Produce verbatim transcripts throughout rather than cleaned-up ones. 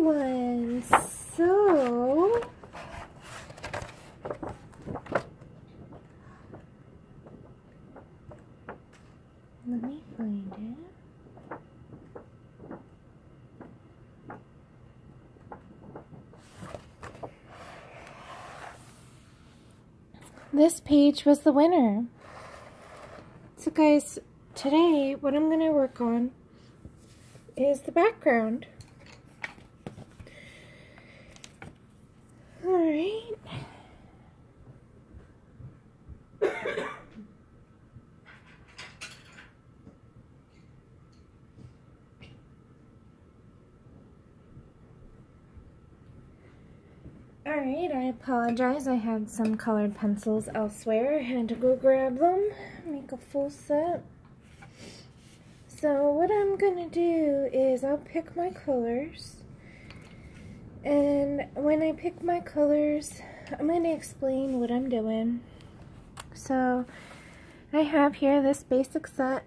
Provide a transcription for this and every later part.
everyone. So let me find it. This page was the winner. So guys, today what I'm going to work on is the background. All right. Alright, I apologize. I had some colored pencils elsewhere. I had to go grab them, make a full set. So what I'm going to do is I'll pick my colors. And when I pick my colors, I'm going to explain what I'm doing. So I have here this basic set.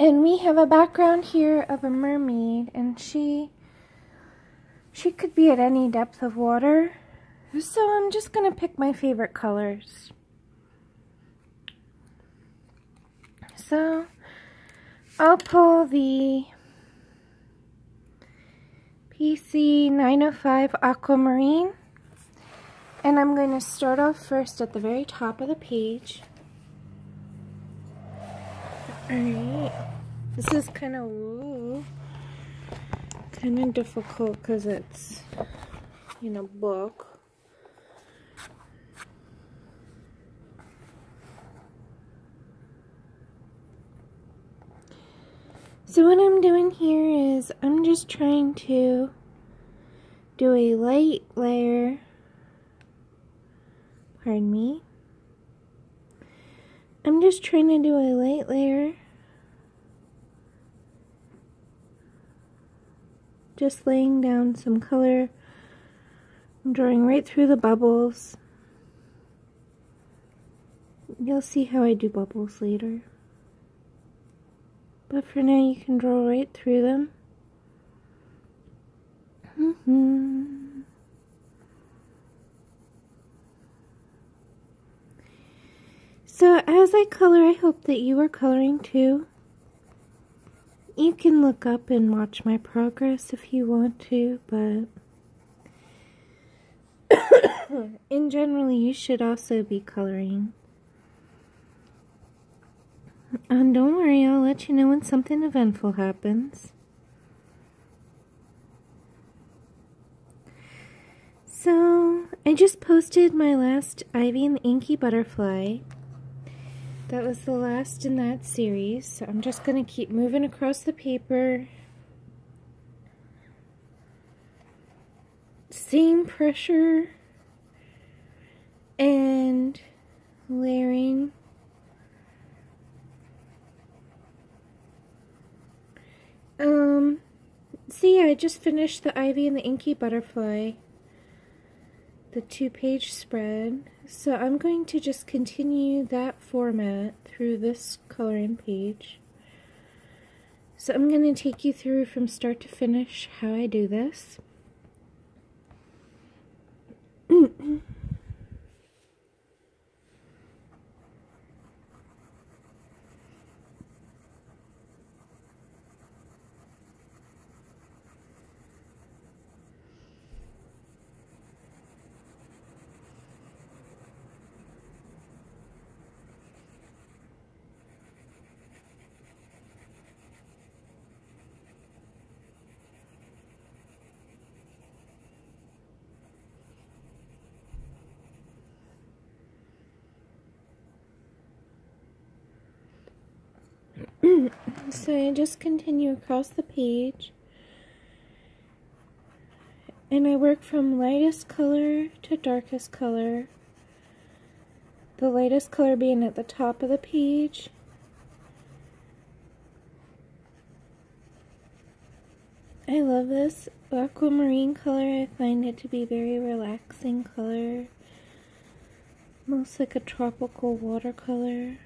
And we have a background here of a mermaid, and she... She could be at any depth of water, so I'm just going to pick my favorite colors. So I'll pull the P C nine oh five Aquamarine, and I'm going to start off first at the very top of the page. Alright, this is kind of woo. Kind of difficult because it's in a book. So what I'm doing here is I'm just trying to do a light layer, pardon me, I'm just trying to do a light layer . Just laying down some color. I'm drawing right through the bubbles. You'll see how I do bubbles later. But for now, you can draw right through them. Mm-hmm. So as I color, I hope that you are coloring too. You can look up and watch my progress if you want to, but in general, you should also be coloring. And don't worry, I'll let you know when something eventful happens. So, I just posted my last Ivy and the Inky Butterfly. That was the last in that series, so I'm just going to keep moving across the paper. Same pressure and layering. Um, see, I just finished the Ivy and the Inky Butterfly, the two-page spread. So I'm going to just continue that format through this coloring page. So I'm going to take you through from start to finish how I do this. So I just continue across the page, and I work from lightest color to darkest color, the lightest color being at the top of the page. I love this aquamarine color. I find it to be a very relaxing color, almost like a tropical watercolor.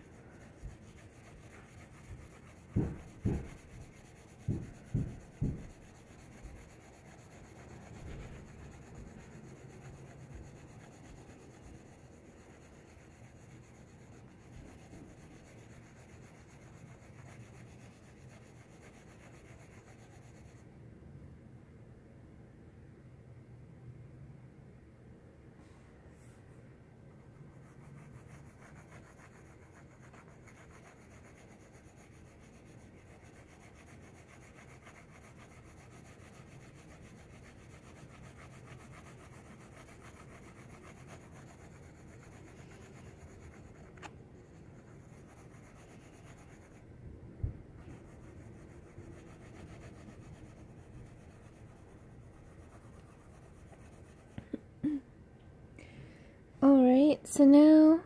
Alright, so now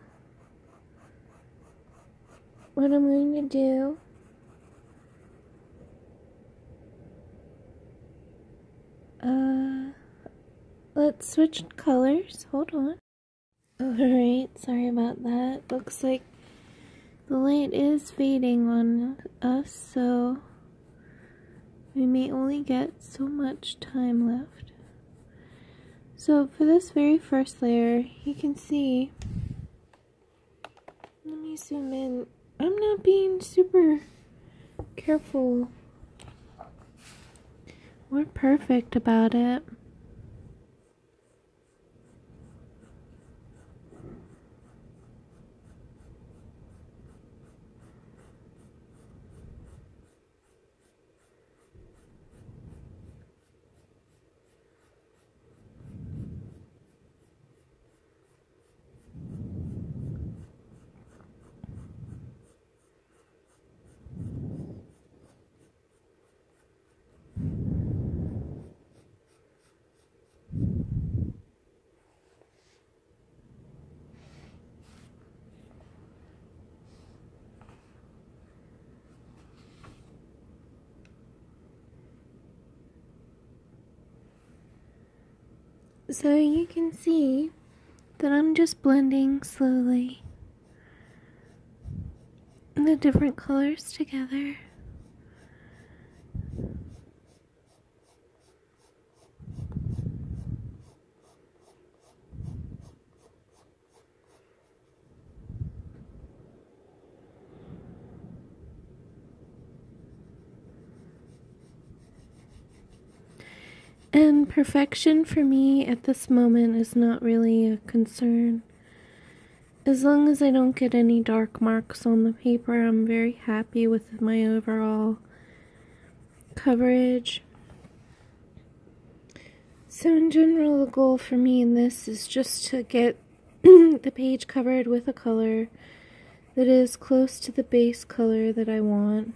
what I'm going to do Uh, let's switch colors. Hold on. Alright, sorry about that. Looks like the light is fading on us, so we may only get so much time left. So for this very first layer, you can see, let me zoom in. I'm not being super careful. We're perfect about it. So you can see that I'm just blending slowly the different colors together. And perfection for me at this moment is not really a concern. As long as I don't get any dark marks on the paper, I'm very happy with my overall coverage. So in general, the goal for me in this is just to get the page covered with a color that is close to the base color that I want.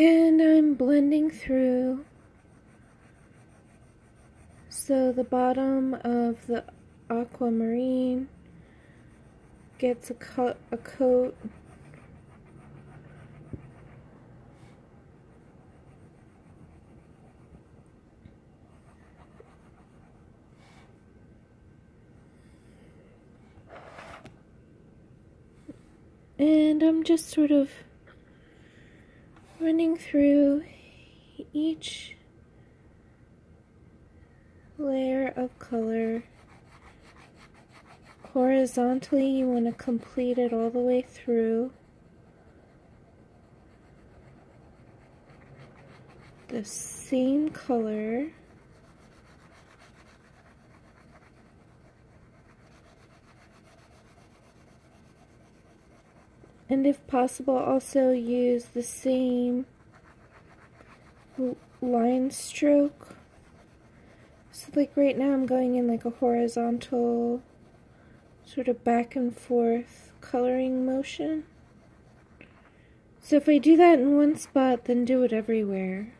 And I'm blending through, so the bottom of the aquamarine gets a, co a coat. And I'm just sort of running through each layer of color horizontally. You want to complete it all the way through the same color. And if possible, also use the same line stroke. So like right now I'm going in like a horizontal sort of back and forth coloring motion. So if I do that in one spot, then do it everywhere.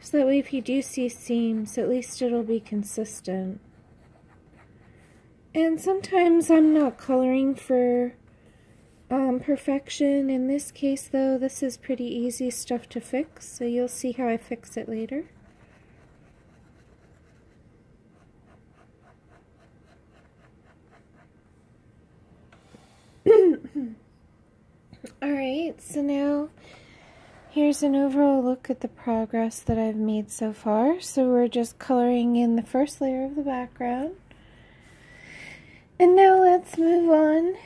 So that way if you do see seams, at least it'll be consistent. And sometimes I'm not coloring for um, perfection. In this case, though, this is pretty easy stuff to fix, so you'll see how I fix it later. Alright, so now here's an overall look at the progress that I've made so far. So we're just coloring in the first layer of the background. And now let's move on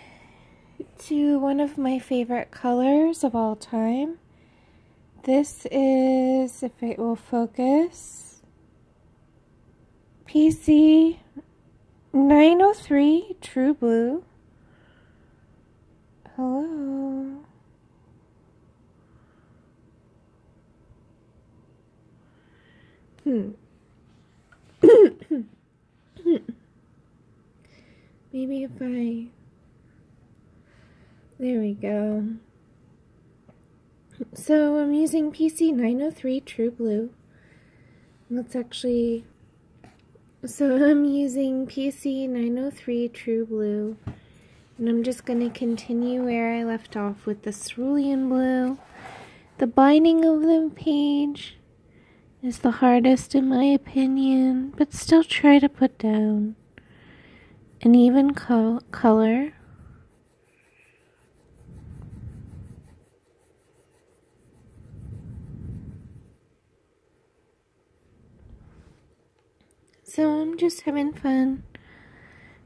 to one of my favorite colors of all time. This is, if it will focus, P C nine oh three True Blue. Hello. Hmm. Maybe if I There we go. So I'm using P C nine oh three True Blue. Let's actually... So I'm using P C nine oh three True Blue. And I'm just going to continue where I left off with the cerulean blue. The binding of the page is the hardest in my opinion, but still try to put down an even co color. So I'm just having fun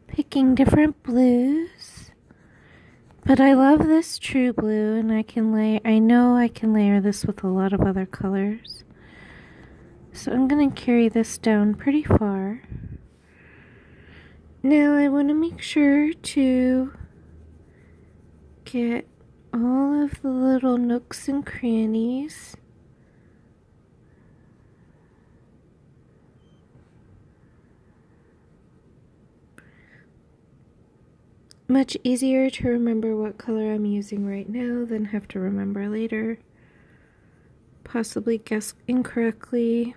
picking different blues, but I love this true blue, and I can lay I know I can layer this with a lot of other colors. So I'm going to carry this down pretty far. Now I want to make sure to get all of the little nooks and crannies. Much easier to remember what color I'm using right now than have to remember later. Possibly guess incorrectly.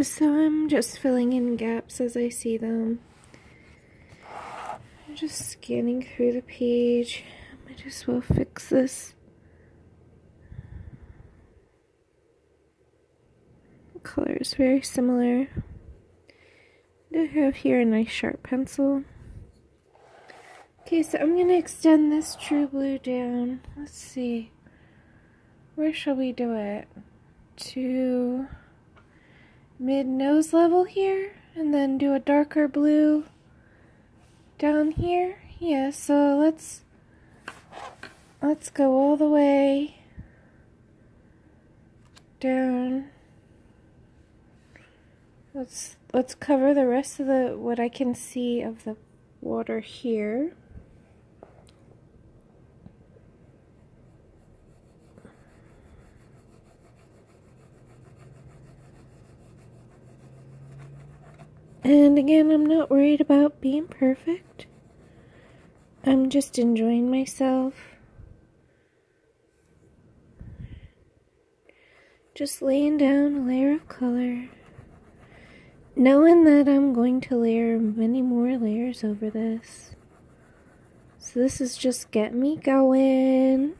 So I'm just filling in gaps as I see them. I'm just scanning through the page. Might as well fix this the color is very similar. I have here a nice sharp pencil. Okay, so I'm going to extend this true blue down. Let's see, where shall we do it? To mid-nose level here, and then do a darker blue down here. Yeah, so let's let's go all the way down. Let's let's cover the rest of the what I can see of the water here. And again, I'm not worried about being perfect. I'm just enjoying myself. Just laying down a layer of color. Knowing that I'm going to layer many more layers over this. So this is just get me going.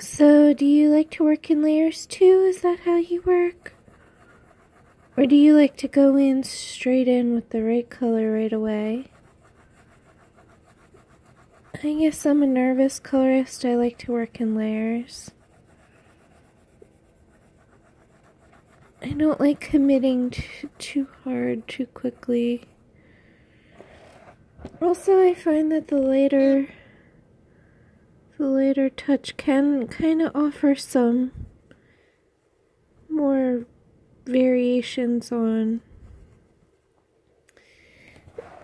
So do you like to work in layers too? Is that how you work? Or do you like to go in straight in with the right color right away? I guess I'm a nervous colorist. I like to work in layers. I don't like committing too hard, too quickly. Also, I find that the later, the later touch can kind of offer some more variations on.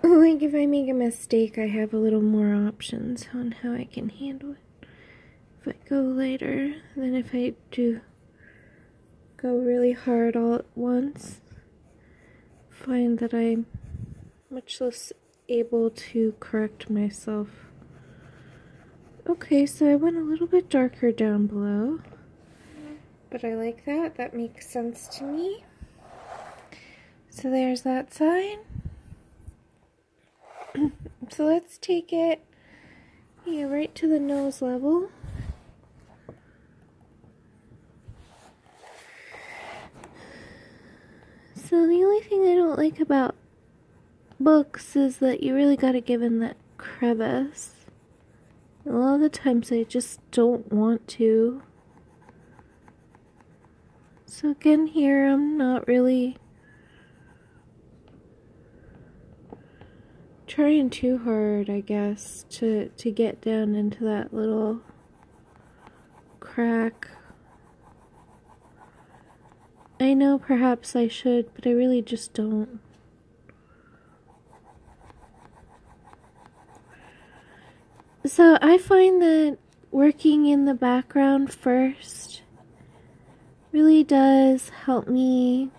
Like if I make a mistake, I have a little more options on how I can handle it. If I go later, than if I do. Go really hard all at once, find that I'm much less able to correct myself. Okay, so I went a little bit darker down below, but I like that, that makes sense to me. So there's that sign. So let's take it, yeah, right to the nose level. So the only thing I don't like about books is that you really gotta give in that crevice. A lot of the times I just don't want to. So again here I'm not really trying too hard, I guess, to, to get down into that little crack. I know perhaps I should, but I really just don't. So I find that working in the background first really does help me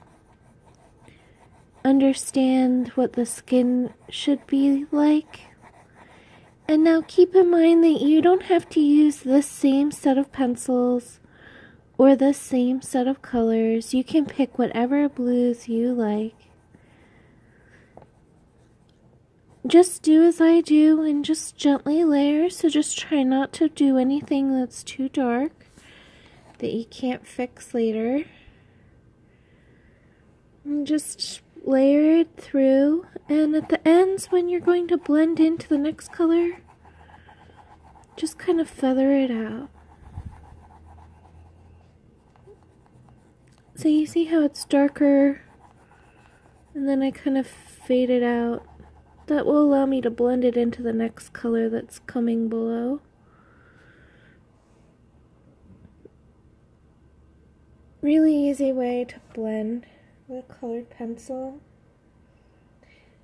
understand what the skin should be like. And now keep in mind that you don't have to use the same set of pencils or the same set of colors. You can pick whatever blues you like. Just do as I do and just gently layer, so just try not to do anything that's too dark that you can't fix later. And just layer it through, and at the ends when you're going to blend into the next color, just kind of feather it out. So you see how it's darker, and then I kind of fade it out. That will allow me to blend it into the next color that's coming below. Really easy way to blend with a colored pencil.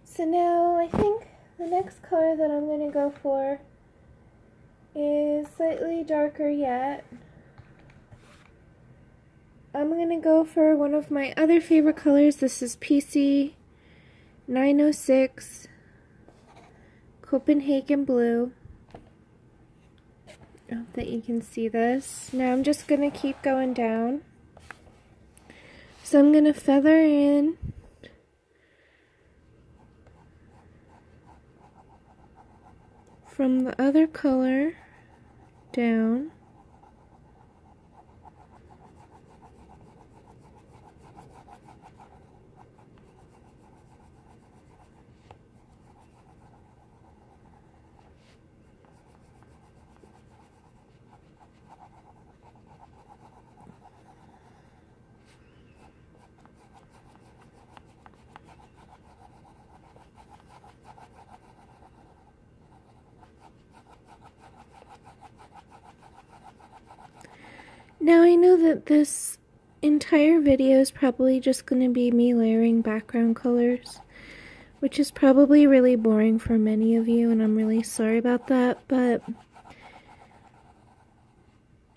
So now I think the next color that I'm going to go for is slightly darker yet. I'm going to go for one of my other favorite colors. This is P C nine oh six. Copenhagen Blue. I hope that you can see this. Now I'm just going to keep going down. So I'm going to feather in. From the other color down. Now I know that this entire video is probably just going to be me layering background colors, which is probably really boring for many of you, and I'm really sorry about that, but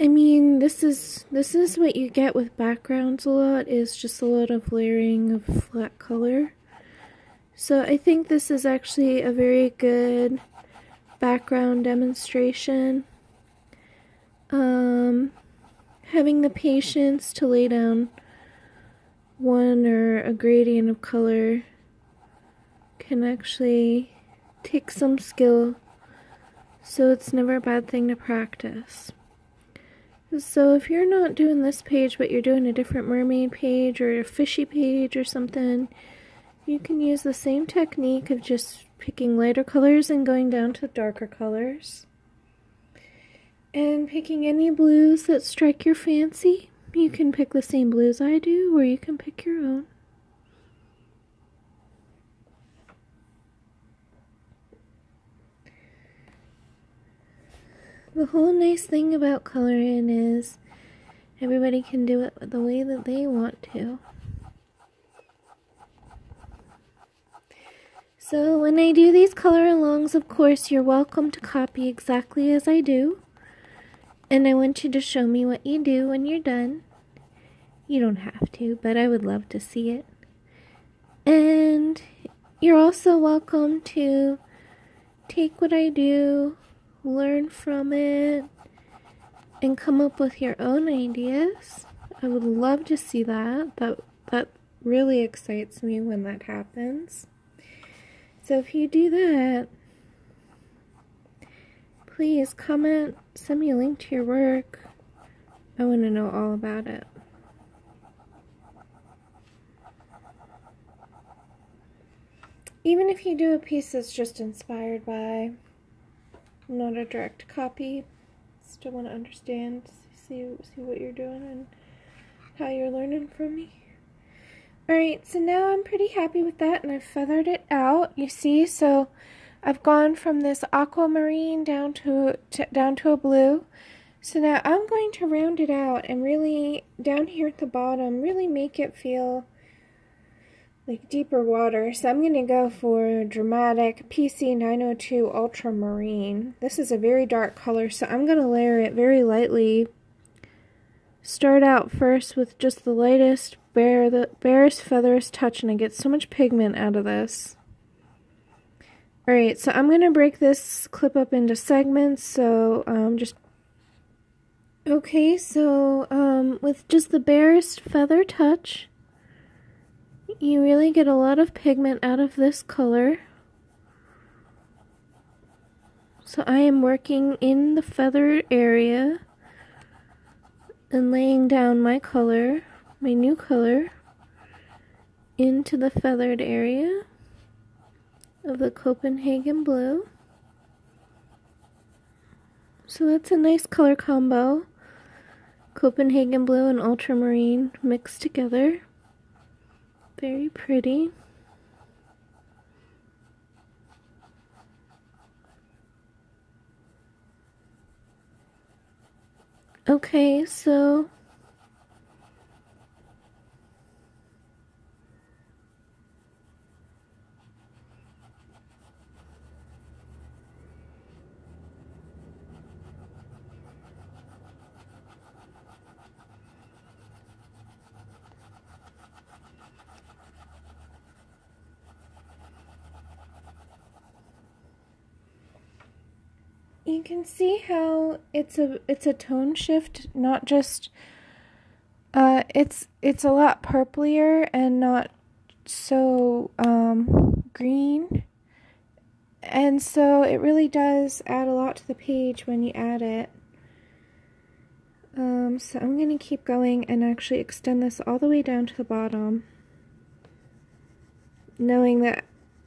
I mean, this is this is what you get with backgrounds a lot, is just a lot of layering of flat color. So I think this is actually a very good background demonstration. Um... Having the patience to lay down one or a gradient of color can actually take some skill, so it's never a bad thing to practice. So if you're not doing this page but you're doing a different mermaid page or a fishy page or something, you can use the same technique of just picking lighter colors and going down to darker colors. And picking any blues that strike your fancy. You can pick the same blues I do, or you can pick your own. The whole nice thing about coloring is everybody can do it the way that they want to. So when I do these color alongs, of course, you're welcome to copy exactly as I do. And I want you to show me what you do when you're done. You don't have to, but I would love to see it. And you're also welcome to take what I do, learn from it, and come up with your own ideas. I would love to see that. That, that really excites me when that happens. So if you do that, please comment, send me a link to your work. I want to know all about it. Even if you do a piece that's just inspired by, not a direct copy, still want to understand, see, see what you're doing and how you're learning from me. Alright, so now I'm pretty happy with that, and I feathered it out, you see, so I've gone from this aquamarine down to, to down to a blue. So now I'm going to round it out and really, down here at the bottom, really make it feel like deeper water. So I'm going to go for Dramatic P C nine oh two Ultramarine. This is a very dark color, so I'm going to layer it very lightly Start out first with just the lightest, bare, the barest, featherest touch, and I get so much pigment out of this. Alright, so I'm going to break this clip up into segments, so um, just... Okay, so um, with just the barest feather touch, you really get a lot of pigment out of this color. So I am working in the feather area and laying down my color, my new color, into the feathered area of the Copenhagen Blue. So that's a nice color combo. Copenhagen Blue and Ultramarine mixed together. Very pretty. Okay, so you can see how it's a it's a tone shift, not just uh it's it's a lot purplier and not so um green, and so it really does add a lot to the page when you add it. Um so I'm going to keep going and actually extend this all the way down to the bottom, knowing that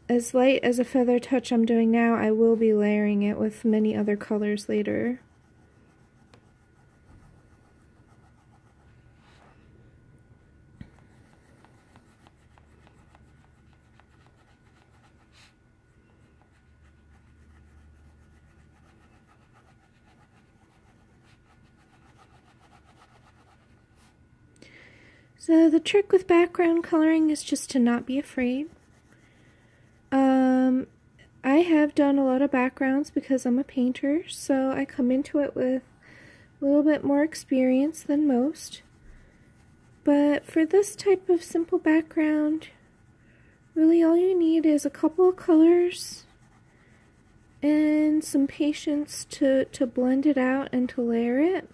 as light as a feather touch I'm doing now, I will be layering it with many other colors later. So the trick with background coloring is just to not be afraid. Um, I have done a lot of backgrounds because I'm a painter, so I come into it with a little bit more experience than most. But for this type of simple background, really all you need is a couple of colors and some patience to, to blend it out and to layer it.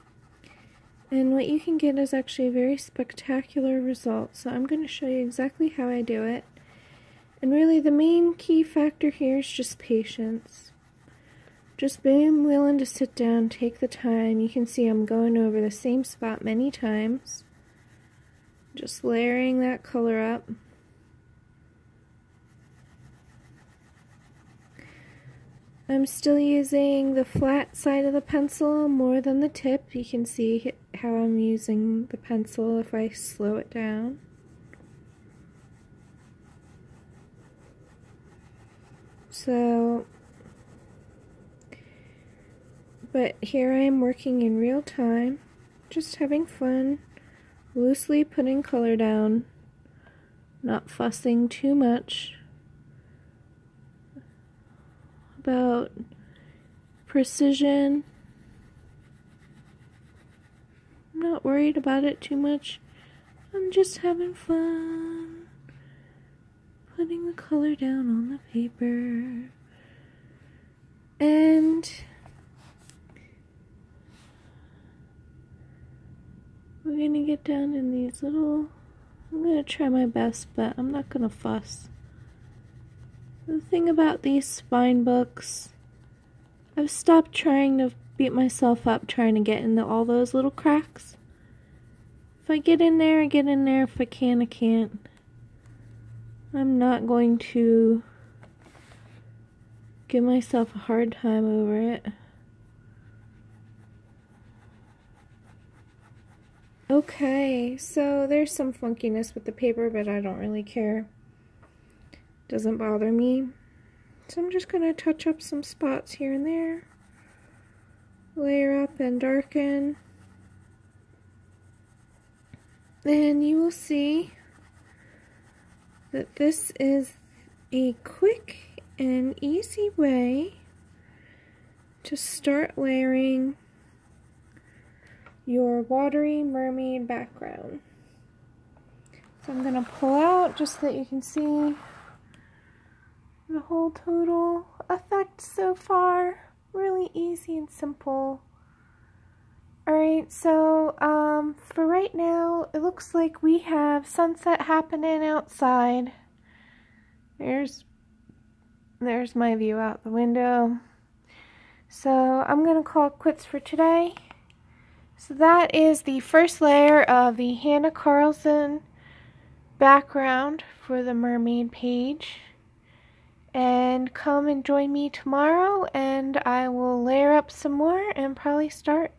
And what you can get is actually a very spectacular result. So I'm going to show you exactly how I do it. And really the main key factor here is just patience. Just being willing to sit down, take the time. You can see I'm going over the same spot many times. Just layering that color up. I'm still using the flat side of the pencil more than the tip. You can see how I'm using the pencil if I slow it down. So, but here I am working in real time, just having fun, loosely putting color down, not fussing too much about precision. I'm not worried about it too much. I'm just having fun. Putting the color down on the paper, and we're gonna get down in these little, I'm gonna try my best, but I'm not gonna fuss. The thing about these spine books, I've stopped trying to beat myself up trying to get into all those little cracks. If I get in there, I get in there. If I can, I can't. I'm not going to give myself a hard time over it. Okay, so there's some funkiness with the paper, but I don't really care. It doesn't bother me. So I'm just going to touch up some spots here and there. Layer up and darken. And you will see that this is a quick and easy way to start layering your watery mermaid background. So I'm going to pull out just so that you can see the whole total effect so far. Really easy and simple. Alright, so um, for right now, it looks like we have sunset happening outside. There's, there's my view out the window. So I'm going to call it quits for today. So that is the first layer of the Hanna Karlzon background for the mermaid page. And come and join me tomorrow, and I will layer up some more and probably start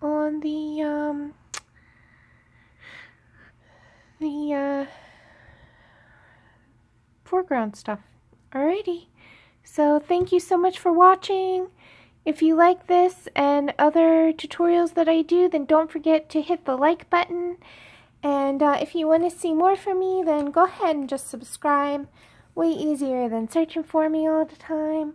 on the um the uh foreground stuff. Alrighty, so thank you so much for watching. If you like this and other tutorials that I do, then don't forget to hit the like button, and uh, if you want to see more from me, then go ahead and just subscribe. Way easier than searching for me all the time.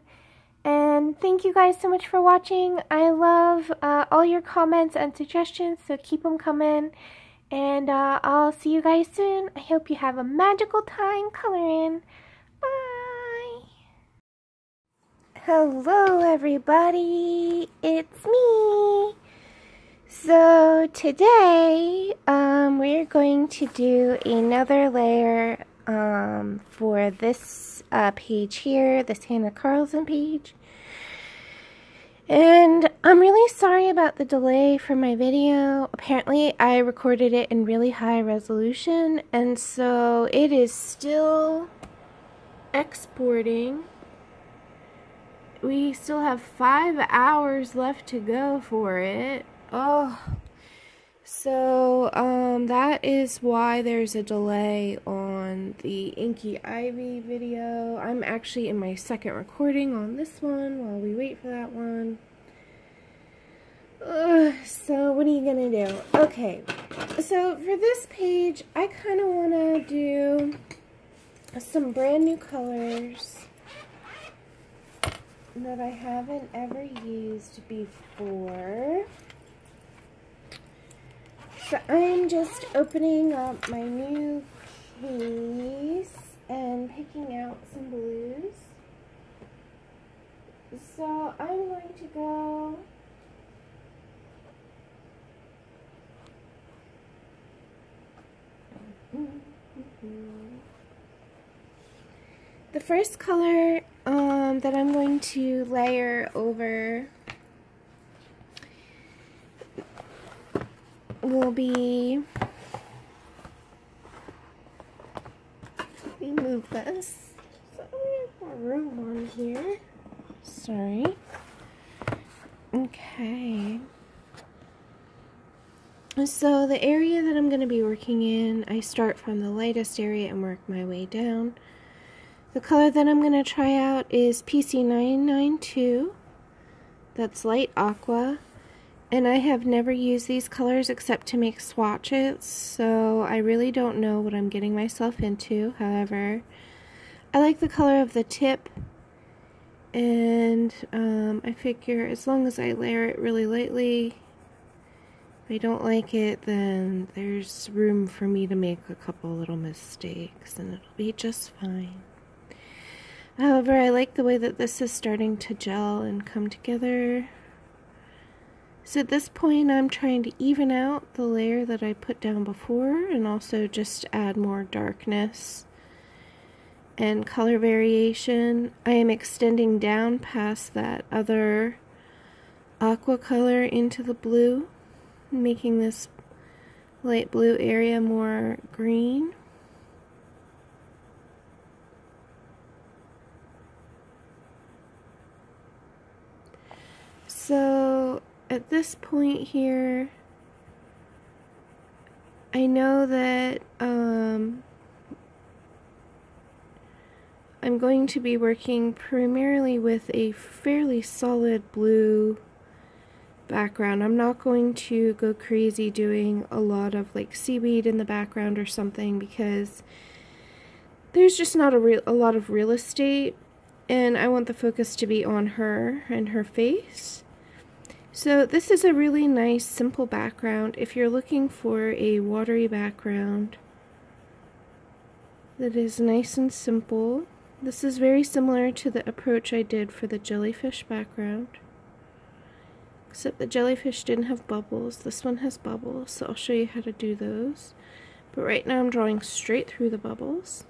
And thank you guys so much for watching. I love uh, all your comments and suggestions, so keep them coming. And uh, I'll see you guys soon. I hope you have a magical time coloring. Bye! Hello everybody, it's me! So today um, we're going to do another layer Um, for this uh, page here, this Hanna Karlzon page. And I'm really sorry about the delay for my video. Apparently I recorded it in really high resolution, and so it is still exporting. We still have five hours left to go for it. Oh, so um, that is why there's a delay on the Inky Ivy video. I'm actually in my second recording on this one while we wait for that one. Ugh, so what are you gonna do? Okay, so for this page I kind of want to do some brand new colors that I haven't ever used before. So I'm just opening up my new piece and picking out some blues. So I'm going to go the first color um, that I'm going to layer over will be, move this. So we have more room on here. Sorry. Okay. So the area that I'm going to be working in, I start from the lightest area and work my way down. The color that I'm going to try out is P C nine nine two. That's light aqua. And I have never used these colors except to make swatches, so I really don't know what I'm getting myself into. However, I like the color of the tip, and um, I figure as long as I layer it really lightly, if I don't like it, then there's room for me to make a couple little mistakes, and it'll be just fine. However, I like the way that this is starting to gel and come together. So at this point I'm trying to even out the layer that I put down before, and also just add more darkness and color variation. I am extending down past that other aqua color into the blue, making this light blue area more green. So at this point here, I know that um, I'm going to be working primarily with a fairly solid blue background. I'm not going to go crazy doing a lot of like seaweed in the background or something, because there's just not a, real, a lot of real estate, and I want the focus to be on her and her face. So this is a really nice simple background. If you're looking for a watery background that is nice and simple, this is very similar to the approach I did for the jellyfish background, except the jellyfish didn't have bubbles. This one has bubbles, so I'll show you how to do those. But right now I'm drawing straight through the bubbles.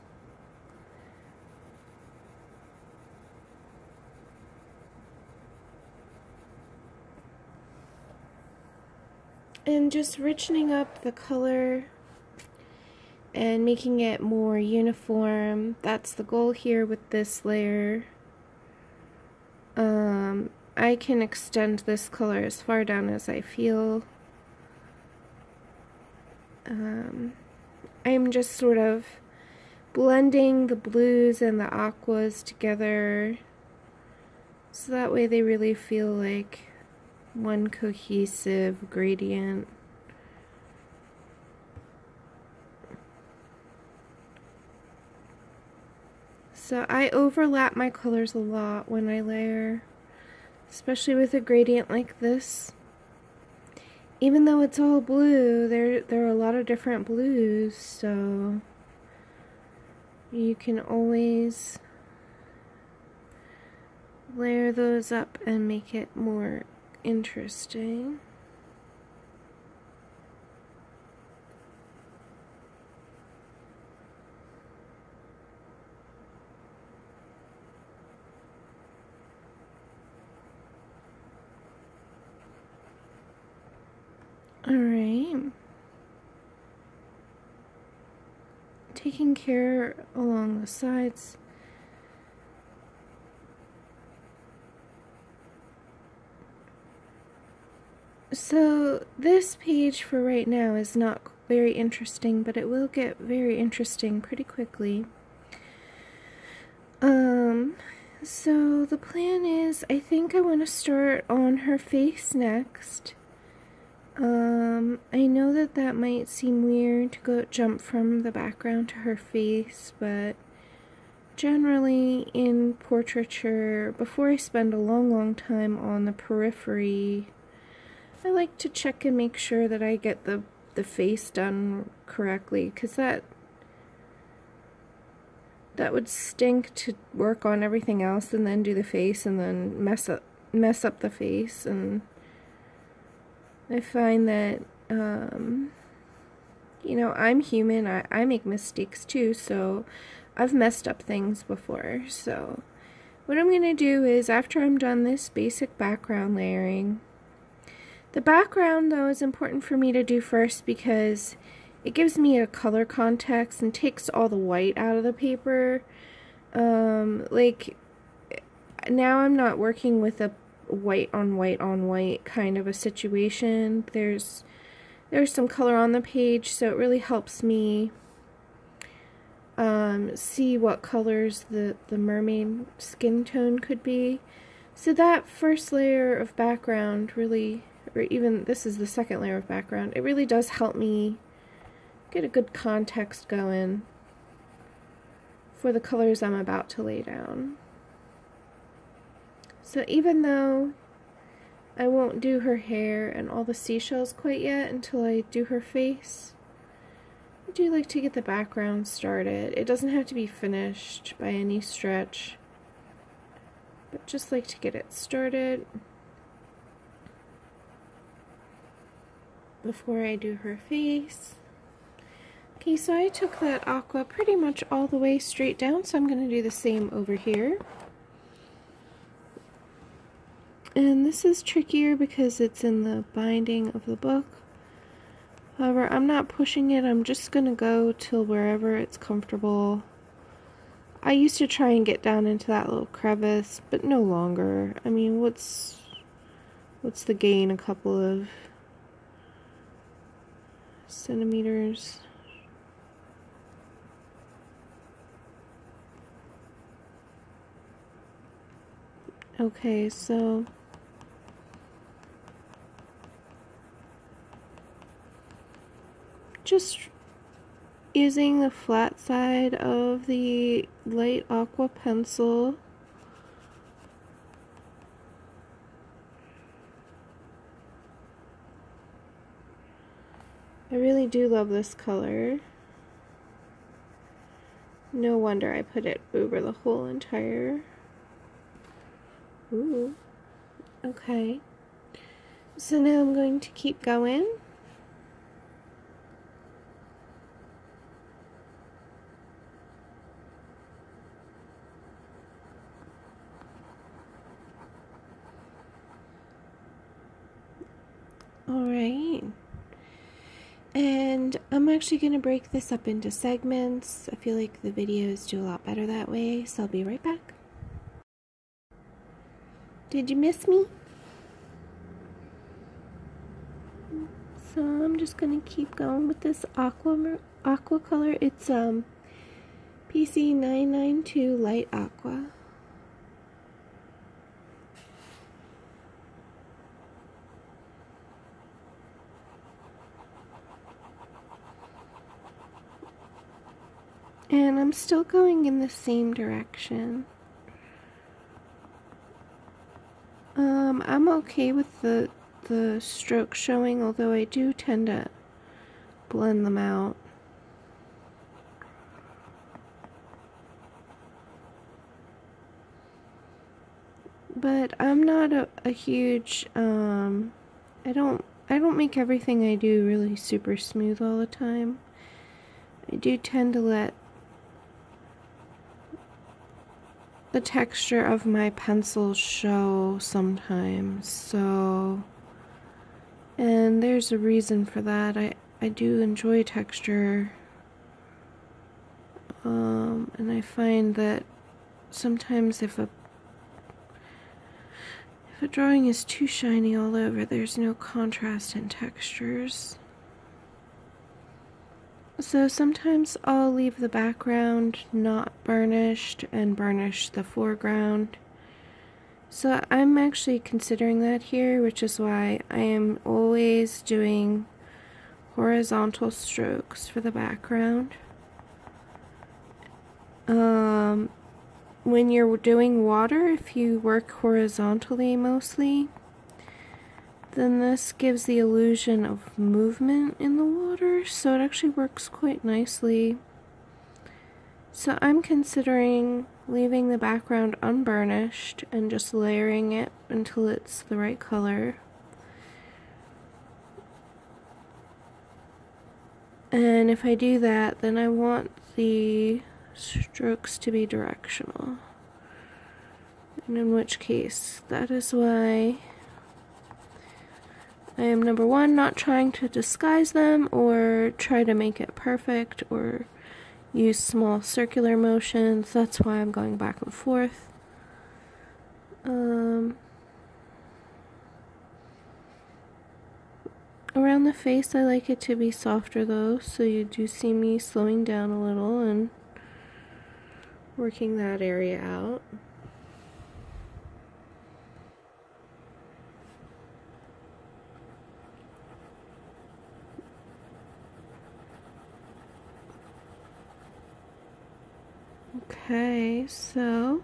And just richening up the color and making it more uniform. That's the goal here with this layer. Um, I can extend this color as far down as I feel. Um, I'm just sort of blending the blues and the aquas together so that way they really feel like one cohesive gradient. So I overlap my colors a lot when I layer, especially with a gradient like this. Even though it's all blue, there, there are a lot of different blues, so you can always layer those up and make it more interesting. Alright, taking care along the sides. So this page for right now is not very interesting, but it will get very interesting pretty quickly. Um, so the plan is, I think I want to start on her face next. Um, I know that that might seem weird to go jump from the background to her face, but generally in portraiture, before I spend a long, long time on the periphery, I like to check and make sure that I get the, the face done correctly, because that, that would stink to work on everything else and then do the face and then mess up, mess up the face. And I find that, um, you know, I'm human, I, I make mistakes too, so I've messed up things before. So what I'm going to do is, after I'm done this basic background layering, the background though is important for me to do first because it gives me a color context and takes all the white out of the paper. Um, like, now I'm not working with a white on white on white kind of a situation. There's there's some color on the page, so it really helps me um, see what colors the, the mermaid skin tone could be. So that first layer of background really, or even this is the second layer of background, it really does help me get a good context going for the colors I'm about to lay down. So even though I won't do her hair and all the seashells quite yet until I do her face, I do like to get the background started. It doesn't have to be finished by any stretch, but just like to get it started before I do her face. Okay, so I took that aqua pretty much all the way straight down, so I'm going to do the same over here. And this is trickier because it's in the binding of the book. However, I'm not pushing it. I'm just going to go till wherever it's comfortable. I used to try and get down into that little crevice, but no longer. I mean, what's what's the gain? A couple of centimeters. Okay, so just using the flat side of the light aqua pencil I really do love this color. No wonder I put it over the whole entire. Ooh. Okay. So now I'm going to keep going. Alright, and I'm actually going to break this up into segments. I feel like the videos do a lot better that way, so I'll be right back. Did you miss me? So I'm just going to keep going with this aqua, aqua color. It's um, P C nine nine two Light Aqua. And I'm still going in the same direction. Um, I'm okay with the, the stroke showing, although I do tend to blend them out. But I'm not a, a huge, um, I don't, I don't make everything I do really super smooth all the time. I do tend to let the texture of my pencil show sometimes, so, and there's a reason for that. I, I do enjoy texture, um, and I find that sometimes if a if a drawing is too shiny all over, there's no contrast in textures. So sometimes I'll leave the background not burnished and burnish the foreground. So I'm actually considering that here, which is why I am always doing horizontal strokes for the background. Um, when you're doing water, if you work horizontally mostly, then this gives the illusion of movement in the water, so it actually works quite nicely. So I'm considering leaving the background unburnished and just layering it until it's the right color. And if I do that, then I want the strokes to be directional. And in which case, that is why I am, number one, not trying to disguise them or try to make it perfect or use small circular motions. That's why I'm going back and forth. Um, around the face, I like it to be softer though, so you do see me slowing down a little and working that area out. Okay, so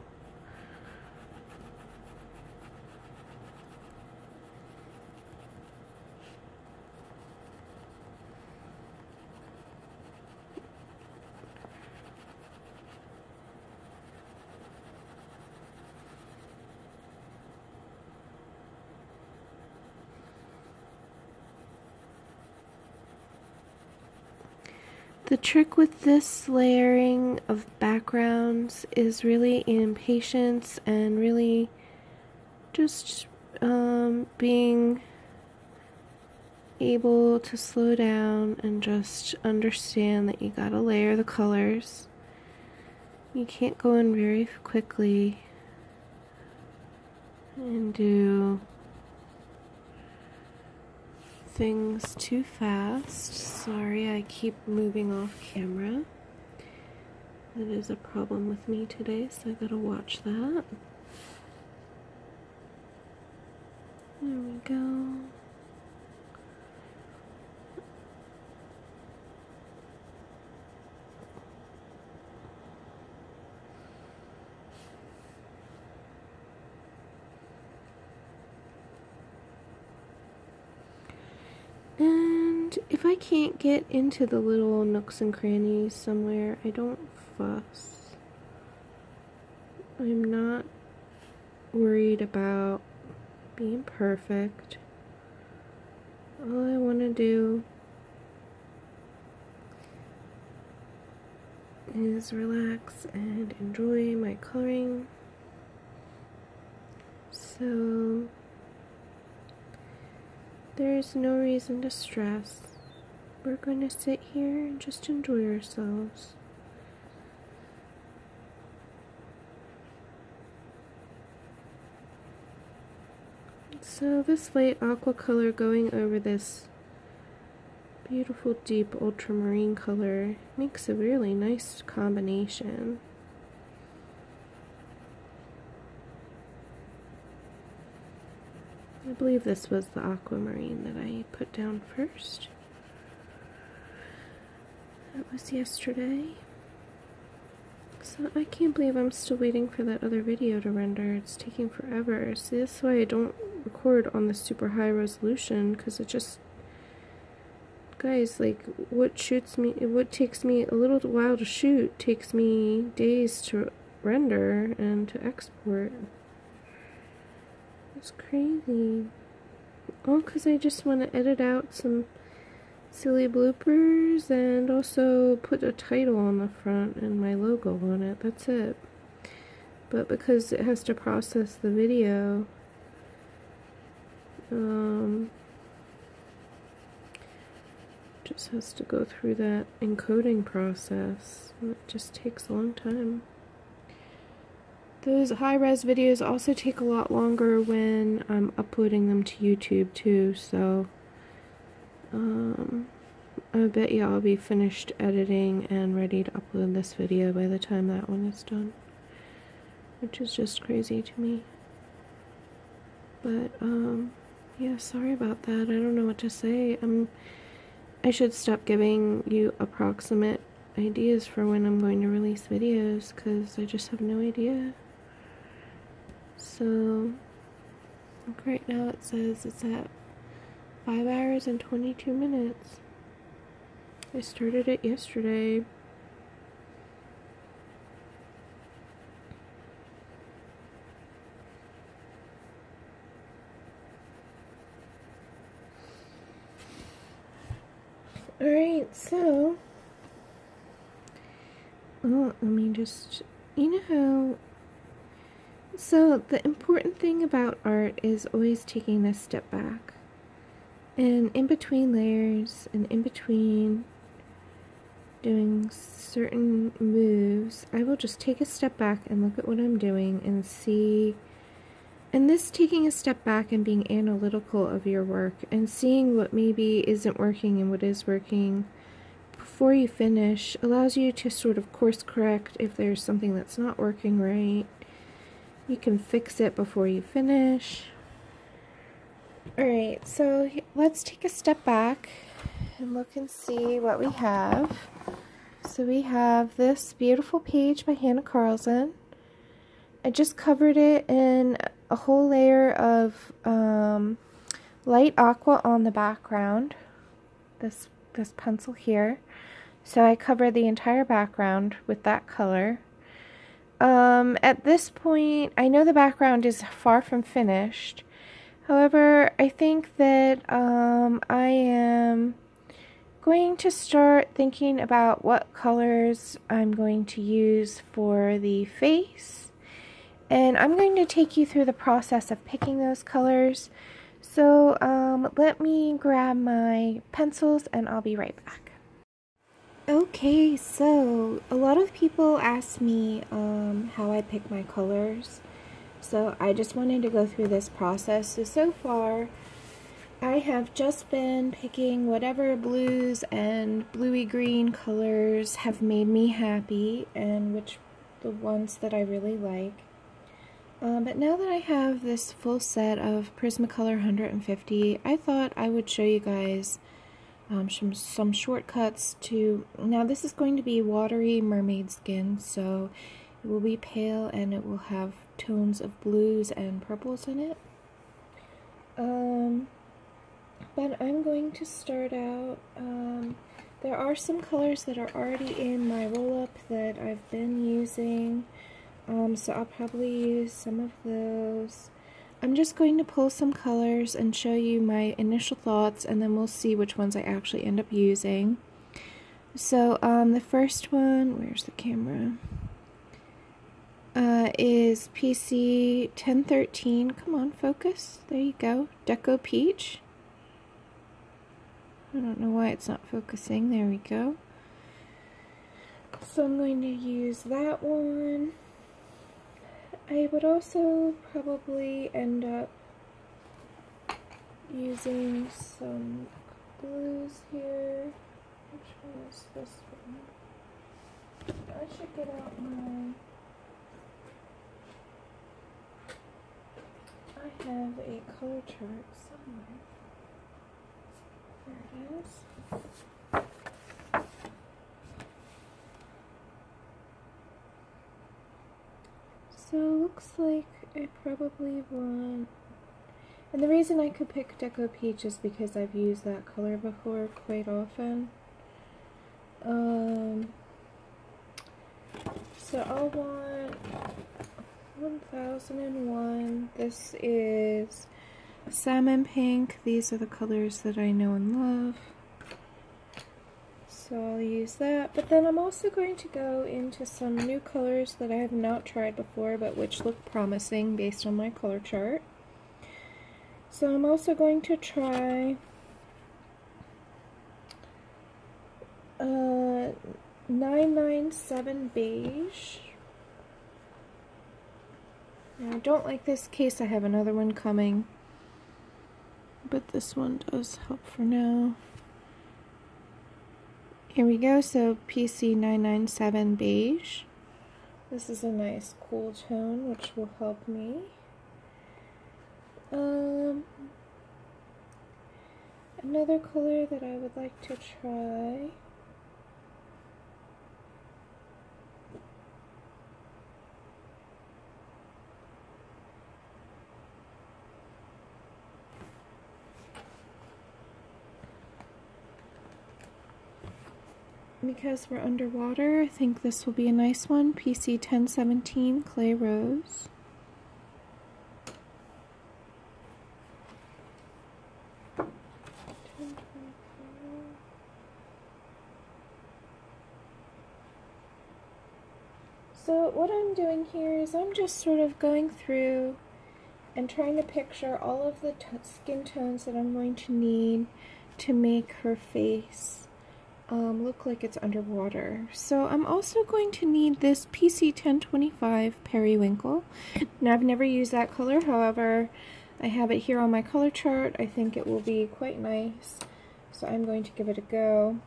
the trick with this layering of backgrounds is really in patience and really just um, being able to slow down and just understand that you gotta layer the colors. You can't go in very quickly and do things too fast. Sorry, I keep moving off camera. That is a problem with me today, so I gotta watch that. There we go. if I can't get into the little nooks and crannies somewhere, I don't fuss. I'm not worried about being perfect. All I want to do is relax and enjoy my coloring. So there's no reason to stress. We're going to sit here and just enjoy ourselves. So this light aqua color going over this beautiful deep ultramarine color makes a really nice combination. I believe this was the aquamarine that I put down first. That was yesterday. So I can't believe I'm still waiting for that other video to render. It's taking forever. See, that's why I don't record on the super high resolution, because it just... Guys, like, what shoots me, what takes me a little while to shoot takes me days to render and to export. It's crazy. All because I just want to edit out some silly bloopers and also put a title on the front and my logo on it. That's it. But because it has to process the video, um, just has to go through that encoding process. And it just takes a long time. Those high-res videos also take a lot longer when I'm uploading them to YouTube too, so um, I bet you I'll be finished editing and ready to upload this video by the time that one is done, which is just crazy to me. But um, yeah, sorry about that. I don't know what to say. I'm, I should stop giving you approximate ideas for when I'm going to release videos, because I just have no idea. So, like right now it says it's at five hours and twenty-two minutes. I started it yesterday. Alright, so... Oh, let me just, you know, so the important thing about art is always taking a step back, and in between layers, and in between doing certain moves, I will just take a step back and look at what I'm doing and see, and this taking a step back and being analytical of your work, and seeing what maybe isn't working and what is working, before you finish, allows you to sort of course correct if there's something that's not working right. You can fix it before you finish. Alright, so let's take a step back and look and see what we have. So we have this beautiful page by Hanna Karlzon. I just covered it in a whole layer of um, light aqua on the background. This this pencil here. So I covered the entire background with that color. Um, at this point, I know the background is far from finished. However, I think that um, I am going to start thinking about what colors I'm going to use for the face. And I'm going to take you through the process of picking those colors. So um, let me grab my pencils and I'll be right back. Okay, so a lot of people ask me um, how I pick my colors. So I just wanted to go through this process. So, so far I have just been picking whatever blues and bluey-green colors have made me happy and which the ones that I really like. Um, but now that I have this full set of Prismacolor one hundred fifty, I thought I would show you guys um, some, some shortcuts to... Now this is going to be watery mermaid skin, so it will be pale and it will have tones of blues and purples in it. Um, But I'm going to start out, um, there are some colors that are already in my roll-up that I've been using, um, so I'll probably use some of those. I'm just going to pull some colors and show you my initial thoughts, and then we'll see which ones I actually end up using. So um, the first one, where's the camera, uh, is P C ten thirteen, come on focus, there you go, Deco Peach. I don't know why it's not focusing, there we go. So I'm going to use that one. I would also probably end up using some blues here. Which one is this one? I should get out my... I have a color chart somewhere. There it is. So looks like I probably want, and the reason I could pick Deco Peach is because I've used that color before quite often. Um, so I'll want one thousand one. This is Salmon Pink. These are the colors that I know and love. So I'll use that, but then I'm also going to go into some new colors that I have not tried before, but which look promising based on my color chart. So I'm also going to try uh, nine nine seven Beige. Now I don't like this case, I have another one coming, but this one does help for now. Here we go, so P C nine nine seven Beige. This is a nice cool tone, which will help me. Um, another color that I would like to try because we're underwater, I think this will be a nice one. P C ten seventeen Clay Rose. So what I'm doing here is I'm just sort of going through and trying to picture all of the skin tones that I'm going to need to make her face Um, look like it's underwater. So I'm also going to need this P C ten twenty-five Periwinkle. Now I've never used that color, however I have it here on my color chart. I think it will be quite nice, so I'm going to give it a go.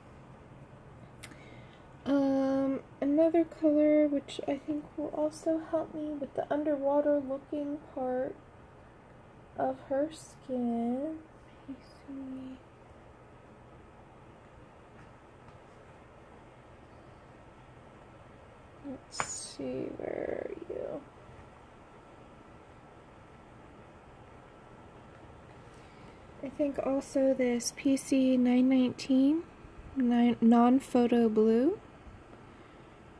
Um, another color which I think will also help me with the underwater looking part of her skin. Let's see, where are you? I think also this P C nine nineteen non-photo blue.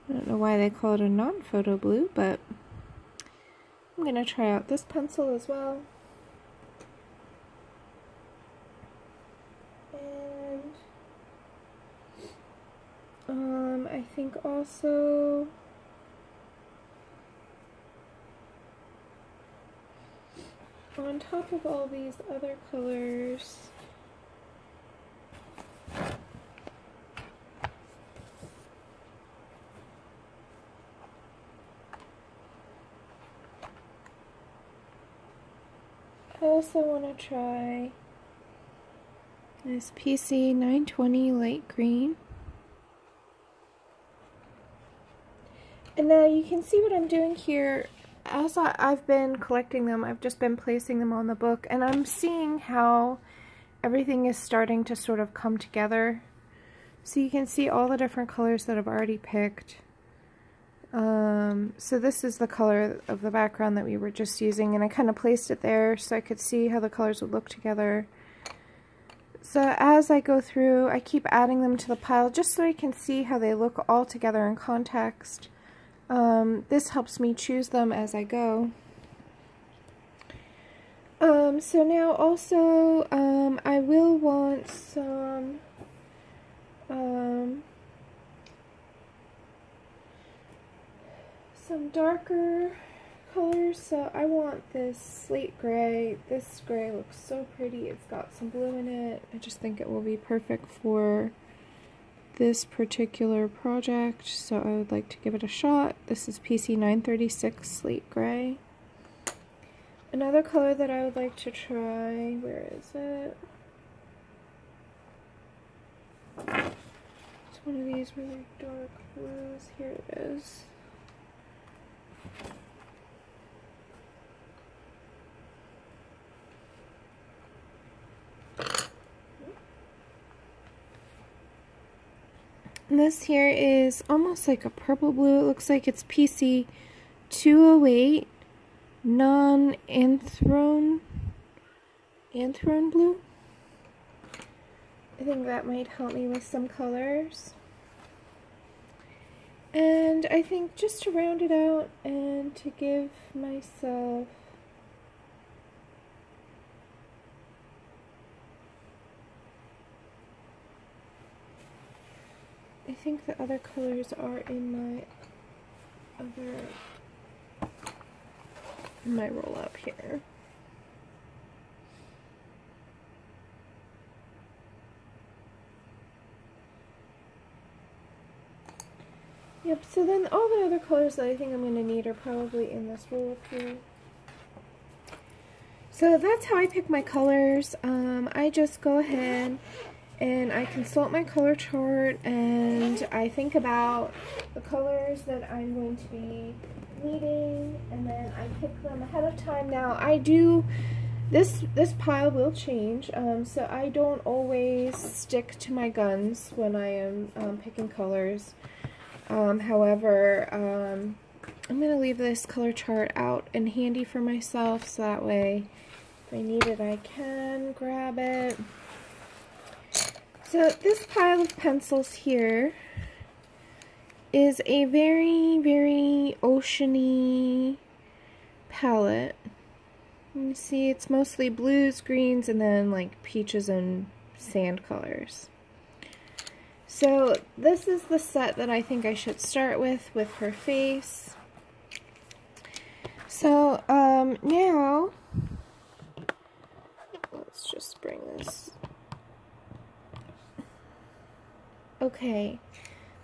I don't know why they call it a non-photo blue, but I'm going to try out this pencil as well. And um, I think also on top of all these other colors, I also want to try this P C nine twenty Light Green. And now you can see what I'm doing here. As I, I've been collecting them, I've just been placing them on the book, and I'm seeing how everything is starting to sort of come together. So you can see all the different colors that I've already picked. Um, so this is the color of the background that we were just using, and I kind of placed it there so I could see how the colors would look together. So as I go through, I keep adding them to the pile just so I can see how they look all together in context. Um, this helps me choose them as I go. Um, so now also, um, I will want some, um, some darker colors. So I want this slate gray. This gray looks so pretty. It's got some blue in it. I just think it will be perfect for this particular project, so I would like to give it a shot. This is P C nine thirty-six slate gray. Another color that I would like to try, where is it? It's one of these really dark blues. Here it is. And this here is almost like a purple blue. It looks like it's P C two oh eight. Non-anthrone anthrone blue. I think that might help me with some colors. And I think just to round it out and to give myself I think the other colors are in my other my roll up here. Yep, so then all the other colors that I think I'm going to need are probably in this roll up here. So that's how I pick my colors. Um, I just go ahead and I consult my color chart and I think about the colors that I'm going to be needing, and then I pick them ahead of time. Now I do, this this pile will change, um, so I don't always stick to my guns when I am um, picking colors. Um, however, um, I'm going to leave this color chart out and handy for myself, so that way if I need it I can grab it. So this pile of pencils here is a very, very oceany palette. You see it's mostly blues, greens, and then like peaches and sand colors. So this is the set that I think I should start with, with her face. So um, now, let's just bring this. Okay.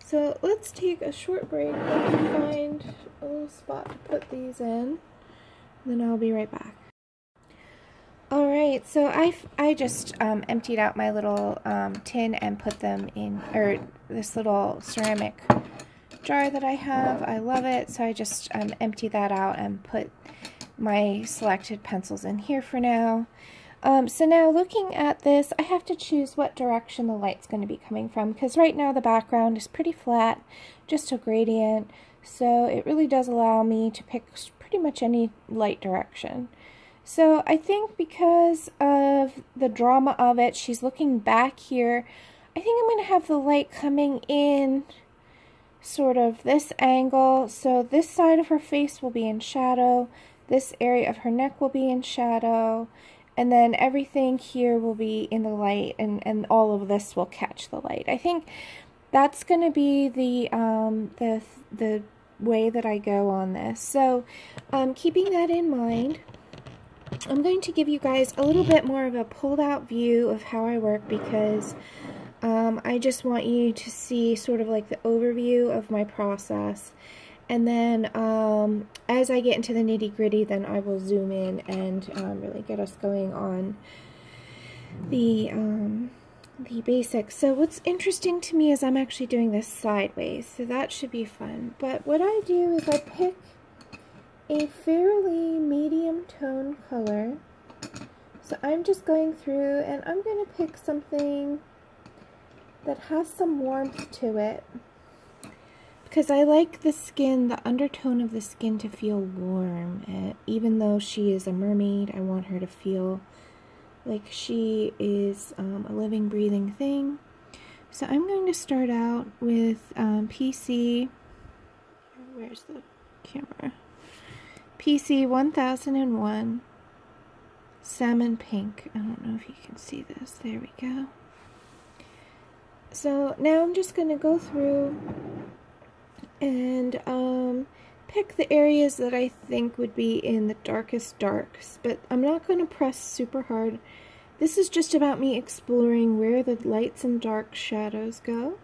So let's take a short break and find a little spot to put these in, and then I'll be right back. Alright, so I, I just um, emptied out my little um, tin and put them in, or this little ceramic jar that I have. I love it, so I just um, emptied that out and put my selected pencils in here for now. Um, so now looking at this, I have to choose what direction the light's going to be coming from, because right now the background is pretty flat, just a gradient, so it really does allow me to pick pretty much any light direction. So I think because of the drama of it, she's looking back here, I think I'm going to have the light coming in sort of this angle, so this side of her face will be in shadow, this area of her neck will be in shadow, and then everything here will be in the light, and, and all of this will catch the light. I think that's going to be the, um, the, the way that I go on this. So um, keeping that in mind, I'm going to give you guys a little bit more of a pulled out view of how I work, because um, I just want you to see sort of like the overview of my process. And then um, as I get into the nitty gritty, then I will zoom in and um, really get us going on the, um, the basics. So what's interesting to me is I'm actually doing this sideways, so that should be fun. But what I do is I pick a fairly medium tone color. So I'm just going through and I'm going to pick something that has some warmth to it, because I like the skin, the undertone of the skin, to feel warm. Uh, even though she is a mermaid, I want her to feel Like, she is um, a living, breathing thing. So I'm going to start out with um, P C, where's the camera? P C one thousand one Salmon Pink. I don't know if you can see this. There we go. So now I'm just going to go through and um, pick the areas that I think would be in the darkest darks, but I'm not going to press super hard. This is just about me exploring where the lights and dark shadows go.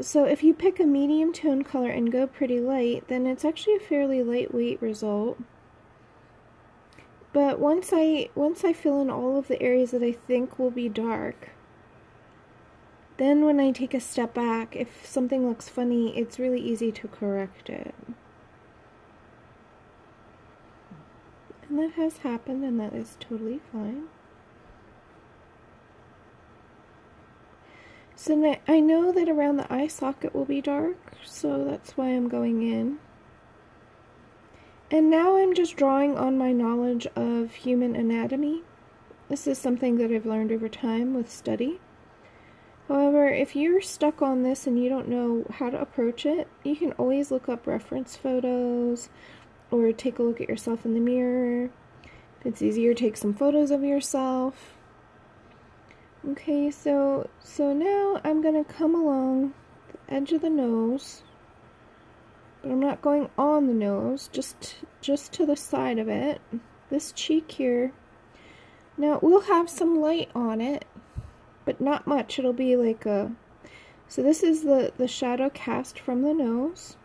So if you pick a medium tone color and go pretty light, then it's actually a fairly lightweight result. But once I, once I fill in all of the areas that I think will be dark, then when I take a step back, if something looks funny, it's really easy to correct it. And that has happened, and that is totally fine. So I know that around the eye socket will be dark, so that's why I'm going in. And now I'm just drawing on my knowledge of human anatomy. This is something that I've learned over time with study. However, if you're stuck on this and you don't know how to approach it, you can always look up reference photos or take a look at yourself in the mirror. If it's easier, take some photos of yourself. Okay, so so now I'm going to come along the edge of the nose, but I'm not going on the nose, just just to the side of it, this cheek here. Now it will have some light on it, but not much. It'll be like a, so this is the, the shadow cast from the nose,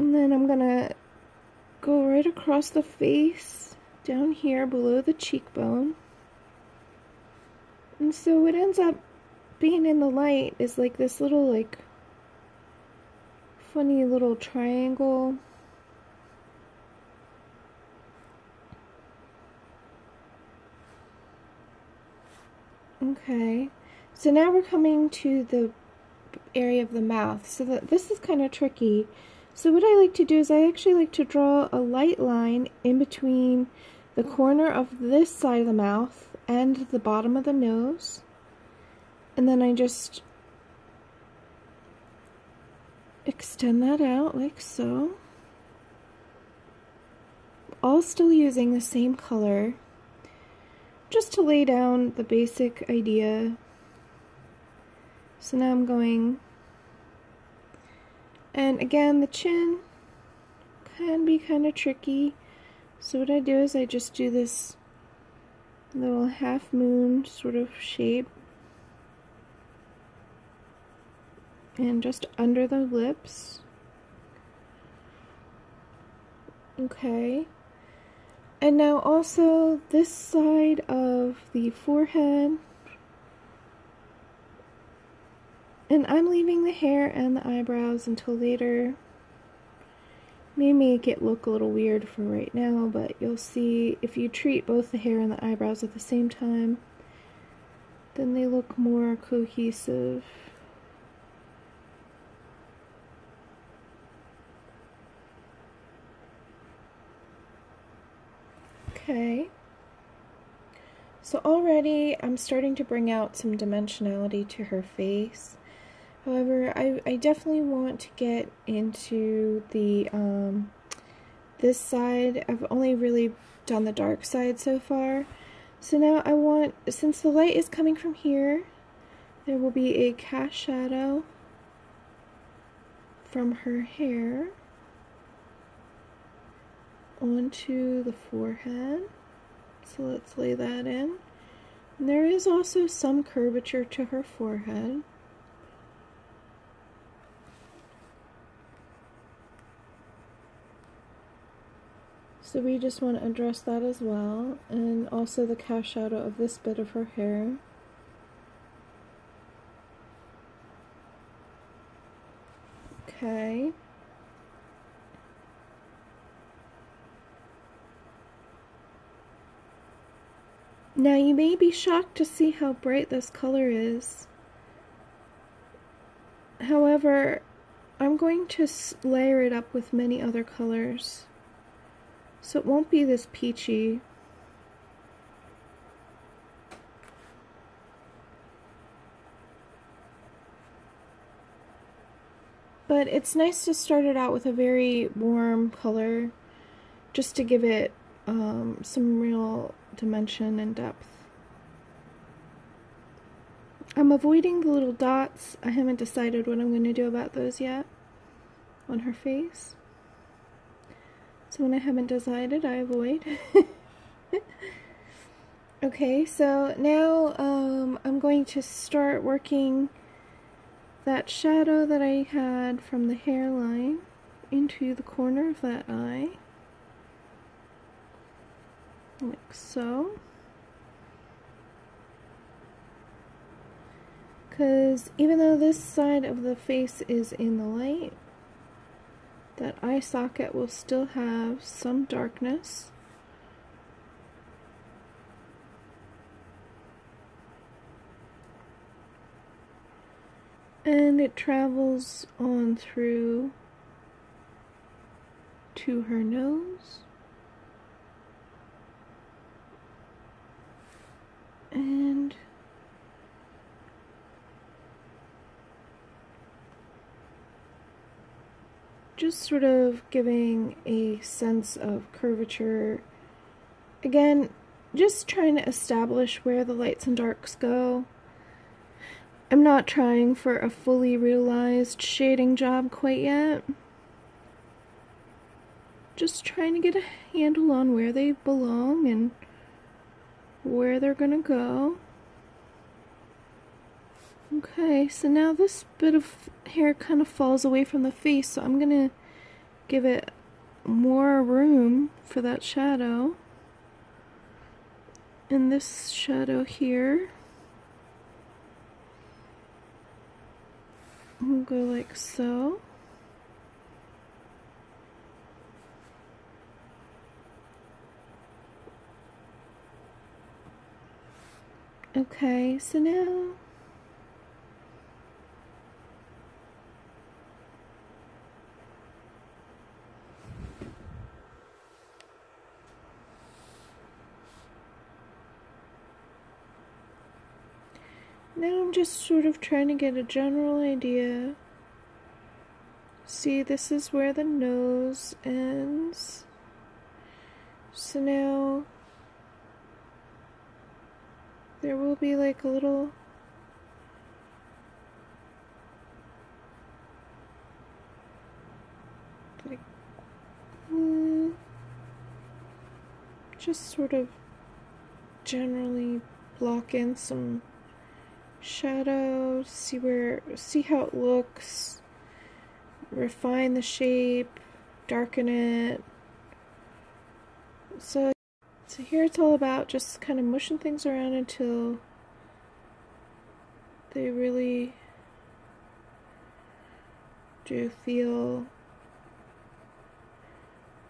and then I'm gonna go right across the face, down here below the cheekbone. And so what ends up being in the light is like this little, like, funny little triangle. Okay, so now we're coming to the area of the mouth. So that, this is kind of tricky. So what I like to do is I actually like to draw a light line in between the corner of this side of the mouth and the bottom of the nose, and then I just extend that out like so, all still using the same color, just to lay down the basic idea. So now I'm going, and again the chin can be kind of tricky, so what I do is I just do this little half moon sort of shape, and just under the lips. Okay, and now also this side of the forehead, and I'm leaving the hair and the eyebrows until later. May make it look a little weird for right now, but you'll see if you treat both the hair and the eyebrows at the same time, then they look more cohesive. Okay, so already I'm starting to bring out some dimensionality to her face. However, I, I definitely want to get into the, um, this side. I've only really done the dark side so far. So now I want, since the light is coming from here, there will be a cast shadow from her hair onto the forehead. So let's lay that in. And there is also some curvature to her forehead. So we just want to address that as well, and also the cast shadow of this bit of her hair. Okay. Now you may be shocked to see how bright this color is. However, I'm going to layer it up with many other colors, so it won't be this peachy. but it's nice to start it out with a very warm color just to give it um, some real dimension and depth. I'm avoiding the little dots. I haven't decided what I'm going to do about those yet on her face. So when I haven't decided, I avoid. Okay, so now um, I'm going to start working that shadow that I had from the hairline into the corner of that eye, like so. Because even though this side of the face is in the light, that eye socket will still have some darkness. And it travels on through to her nose. And just sort of giving a sense of curvature. Again, just trying to establish where the lights and darks go. I'm not trying for a fully realized shading job quite yet. Just trying to get a handle on where they belong and where they're gonna go. Okay, so now this bit of hair kind of falls away from the face, so I'm gonna give it more room for that shadow. And this shadow here, we'll go like so. Okay, so now Now I'm just sort of trying to get a general idea. See, this is where the nose ends. So now there will be like a little like, mm, just sort of generally block in some shadow, see where, see how it looks, refine the shape, darken it. So, so here it's all about just kind of mushing things around until they really do feel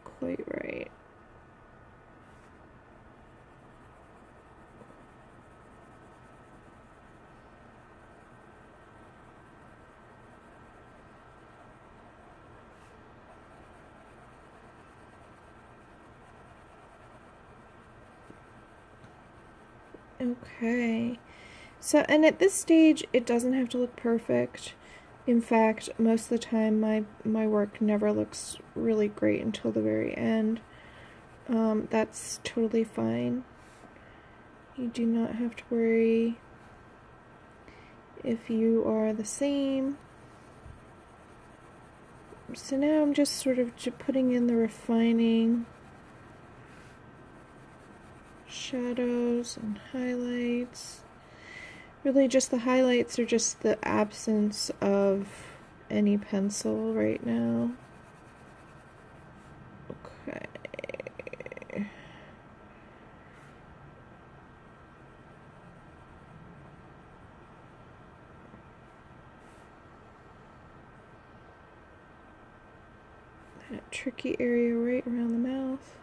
quite right. Okay, so, and at this stage it doesn't have to look perfect. In fact, most of the time my my work never looks really great until the very end. Um, that's totally fine. You do not have to worry if you are the same. So now I'm just sort of putting in the refining shadows and highlights. Really, just the highlights are just the absence of any pencil right now. Okay. That tricky area right around the mouth.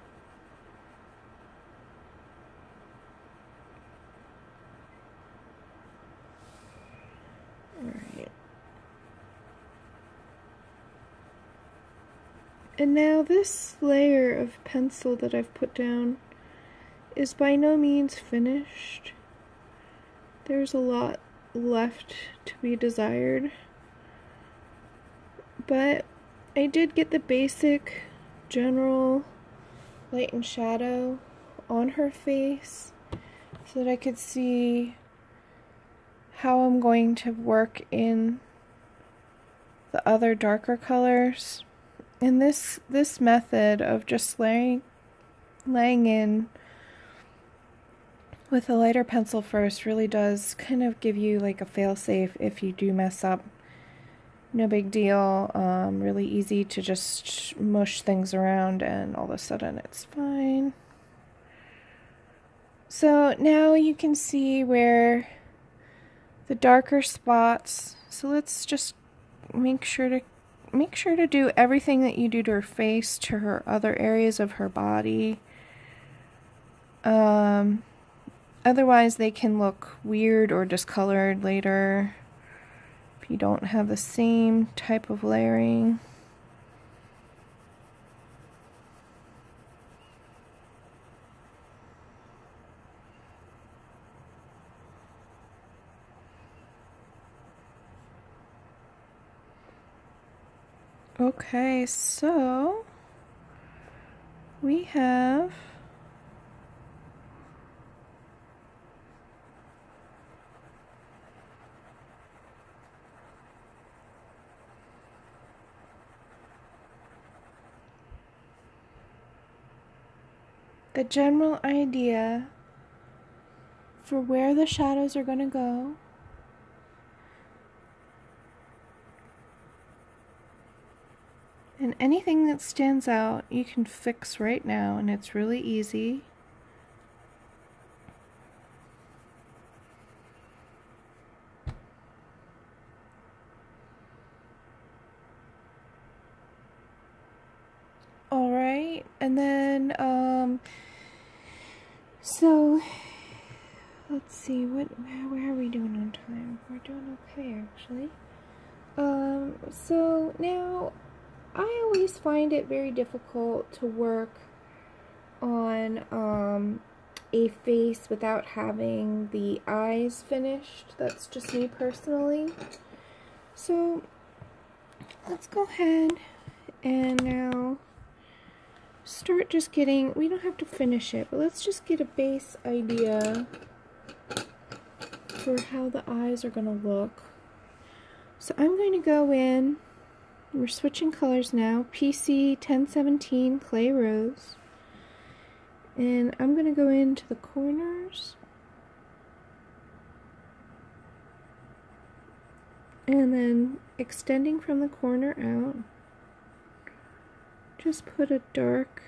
And now this layer of pencil that I've put down is by no means finished. There's a lot left to be desired, but I did get the basic general light and shadow on her face so that I could see how I'm going to work in the other darker colors. And this this method of just laying laying in with a lighter pencil first really does kind of give you like a fail-safe if you do mess up. No big deal. Um, really easy to just mush things around and all of a sudden it's fine. So now you can see where the darker spots. So let's just make sure to make sure to do everything that you do to her face, to her other areas of her body. Um, otherwise they can look weird or discolored later if you don't have the same type of layering. Okay, so we have the general idea for where the shadows are going to go. And anything that stands out, you can fix right now, and it's really easy. All right, and then, um, so, let's see, what, where are we doing on time? We're doing okay, actually. Um, so now, I always find it very difficult to work on um, a face without having the eyes finished. That's just me personally. So let's go ahead and now start just getting, we don't have to finish it, but let's just get a base idea for how the eyes are going to look. So I'm going to go in. We're switching colors now, P C ten seventeen Clay Rose, and I'm going to go into the corners, and then extending from the corner out, just put a dark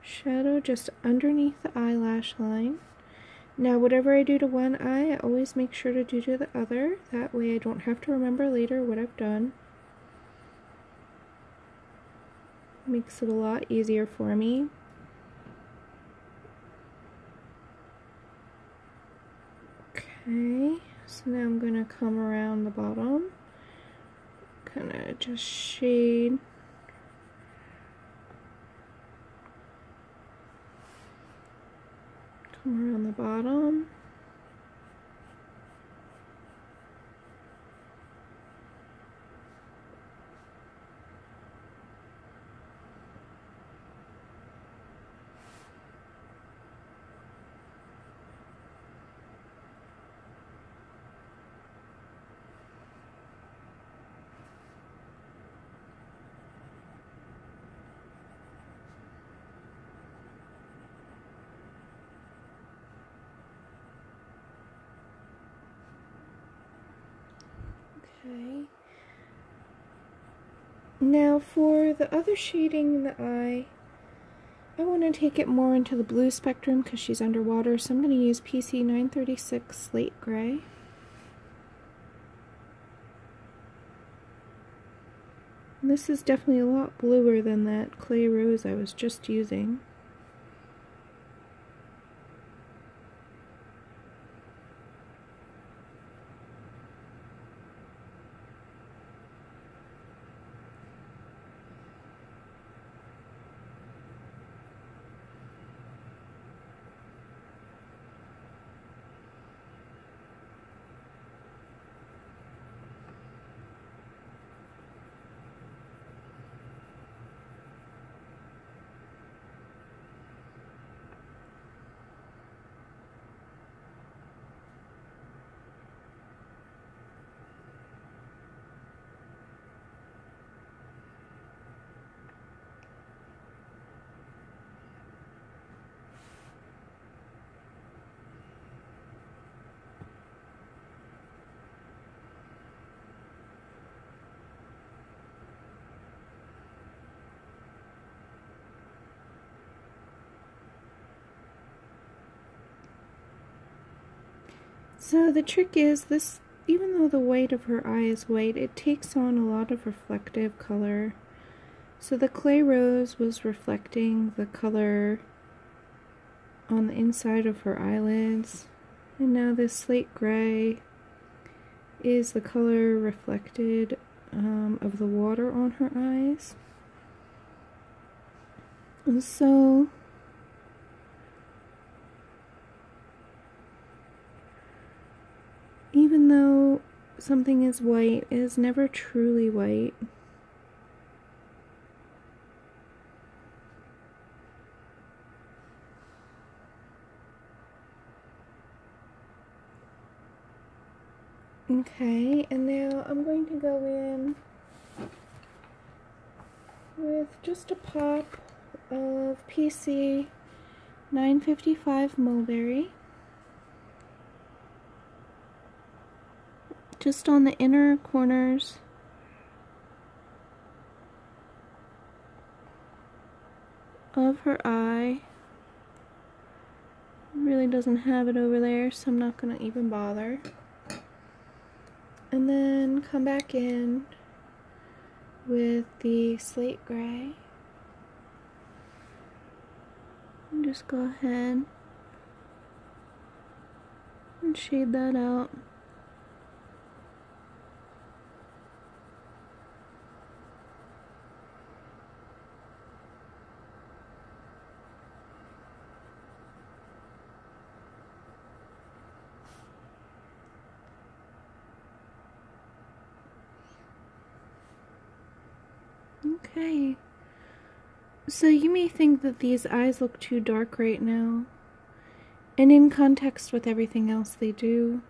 shadow just underneath the eyelash line. Now, whatever I do to one eye, I always make sure to do to the other. That way I don't have to remember later what I've done. Makes it a lot easier for me. Okay, so now I'm going to come around the bottom. Kind of just shade. Come around the bottom. Okay. Now for the other shading in the eye, I want to take it more into the blue spectrum because she's underwater, so I'm going to use P C nine thirty-six Slate Gray. And this is definitely a lot bluer than that Clay Rose I was just using. So the trick is this, even though the white of her eye is white, it takes on a lot of reflective color. So the clay rose was reflecting the color on the inside of her eyelids, and now this slate gray is the color reflected um, of the water on her eyes. And so even though something is white, it is never truly white. Okay, and now I'm going to go in with just a pop of P C nine fifty-five Mulberry, just on the inner corners of her eye. Really doesn't have it over there, so I'm not going to even bother. And then come back in with the slate gray. And just go ahead and shade that out. Okay, so you may think that these eyes look too dark right now, and in context with everything else they do,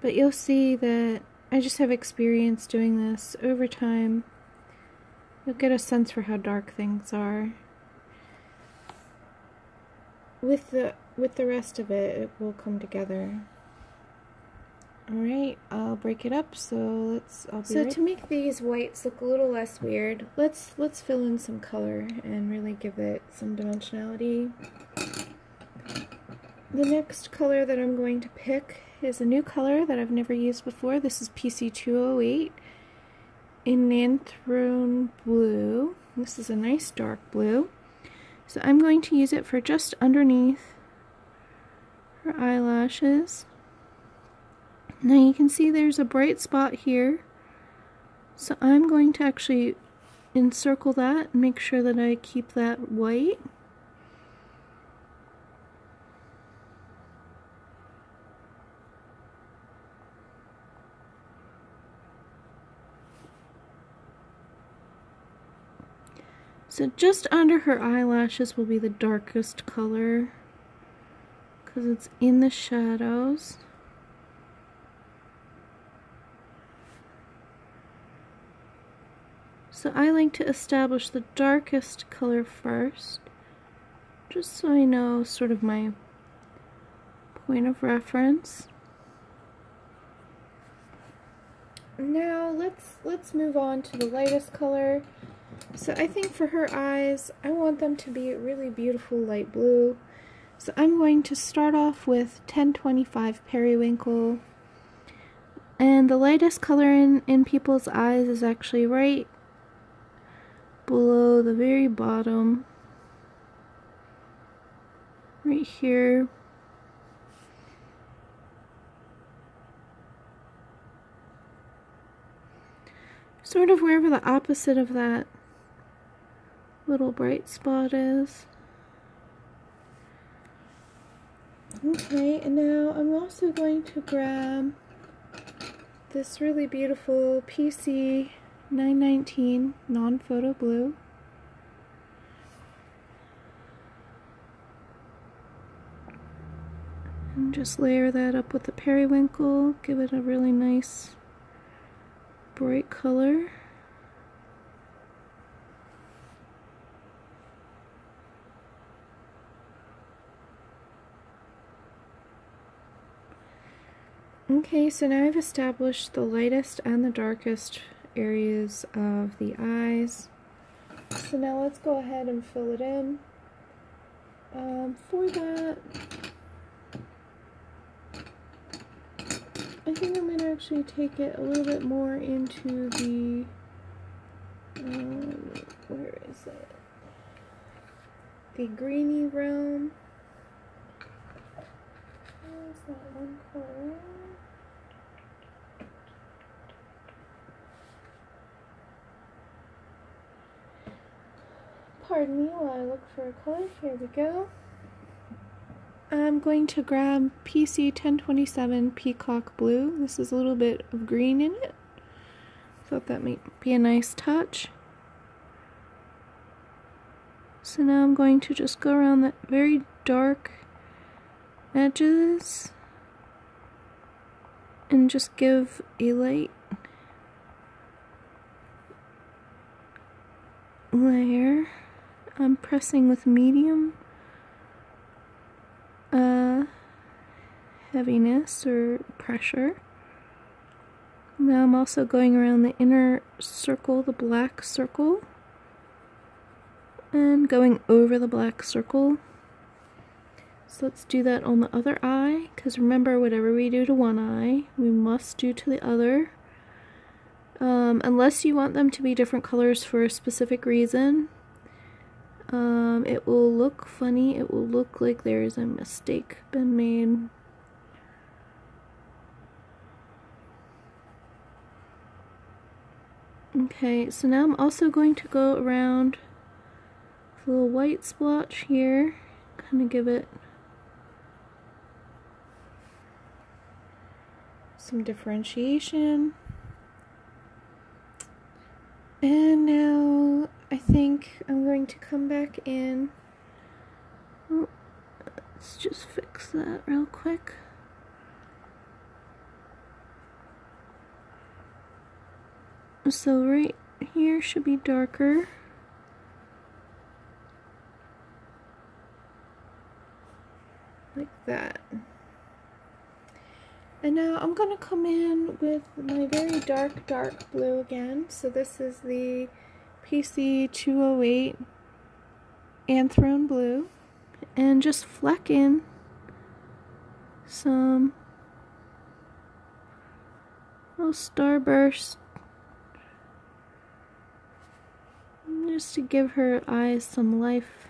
but you'll see that I just have experience doing this over time. You'll get a sense for how dark things are. With the, with the rest of it, it will come together. Alright, I'll break it up, so let's I'll be So right to make these whites look a little less weird, let's let's fill in some color and really give it some dimensionality. The next color that I'm going to pick is a new color that I've never used before. This is P C two oh eight in Nanthone Blue. This is a nice dark blue. So I'm going to use it for just underneath her eyelashes. Now you can see there's a bright spot here, so I'm going to actually encircle that and make sure that I keep that white. So just under her eyelashes will be the darkest color because it's in the shadows. So I like to establish the darkest color first, just so I know sort of my point of reference. Now let's let's move on to the lightest color. So I think for her eyes, I want them to be really beautiful light blue. So I'm going to start off with ten twenty-five Periwinkle. And the lightest color in, in people's eyes is actually right below the very bottom, right here. Sort of wherever the opposite of that little bright spot is. Okay, and now I'm also going to grab this really beautiful P C nine nineteen non-photo blue. And just layer that up with the periwinkle, give it a really nice bright color. Okay, so now I've established the lightest and the darkest areas of the eyes. So now let's go ahead and fill it in. Um, for that, I think I'm going to actually take it a little bit more into the, um, where is it, the greeny realm. Where's that one color? Pardon me while I look for a color. Here we go. I'm going to grab P C ten twenty-seven Peacock Blue. This is a little bit of green in it. Thought that might be a nice touch. So now I'm going to just go around the very dark edges and just give a light layer. I'm pressing with medium uh, heaviness or pressure. Now I'm also going around the inner circle, the black circle, and going over the black circle. So let's do that on the other eye, because remember, whatever we do to one eye, we must do to the other. Um, unless you want them to be different colors for a specific reason. Um, it will look funny, it will look like there's a mistake been made. Okay, so now I'm also going to go around the little white splotch here, kind of give it some differentiation. And now I think I'm going to come back in. Oh, let's just fix that real quick. So right here should be darker. Like that. And now I'm going to come in with my very dark, dark blue again. So this is the P C two oh eight Anthrone Blue. And just fleck in some little starburst. Just to give her eyes some life.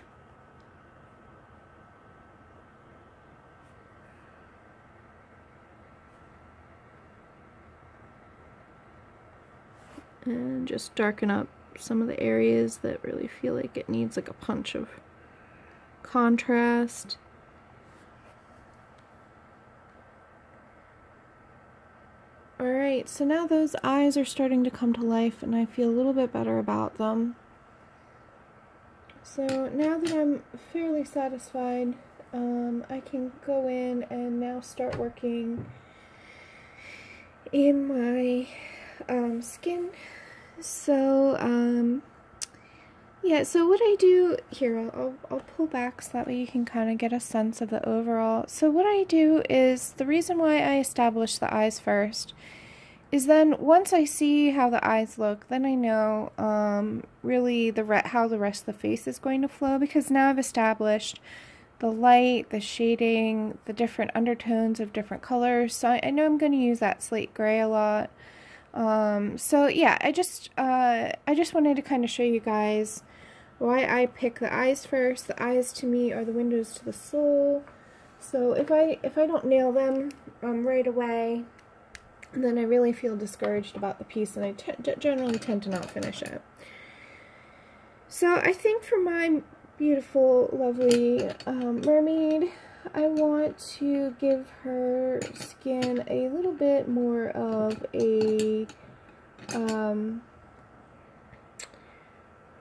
And just darken up some of the areas that really feel like it needs like a punch of contrast. Alright, so now those eyes are starting to come to life and I feel a little bit better about them. So now that I'm fairly satisfied, um, I can go in and now start working in my Um, skin. So um, yeah, so what I do here, I'll, I'll pull back so that way you can kind of get a sense of the overall. So what I do is, the reason why I establish the eyes first is then once I see how the eyes look, then I know um, really the re how the rest of the face is going to flow, because now I've established the light, the shading, the different undertones of different colors. So I, I know I'm going to use that slate gray a lot. Um, so yeah, I just, uh, I just wanted to kind of show you guys why I pick the eyes first. The eyes to me are the windows to the soul. So if I, if I don't nail them, um, right away, then I really feel discouraged about the piece and I t- generally tend to not finish it. So I think for my beautiful, lovely, um, mermaid, I want to give her skin a little bit more of a um,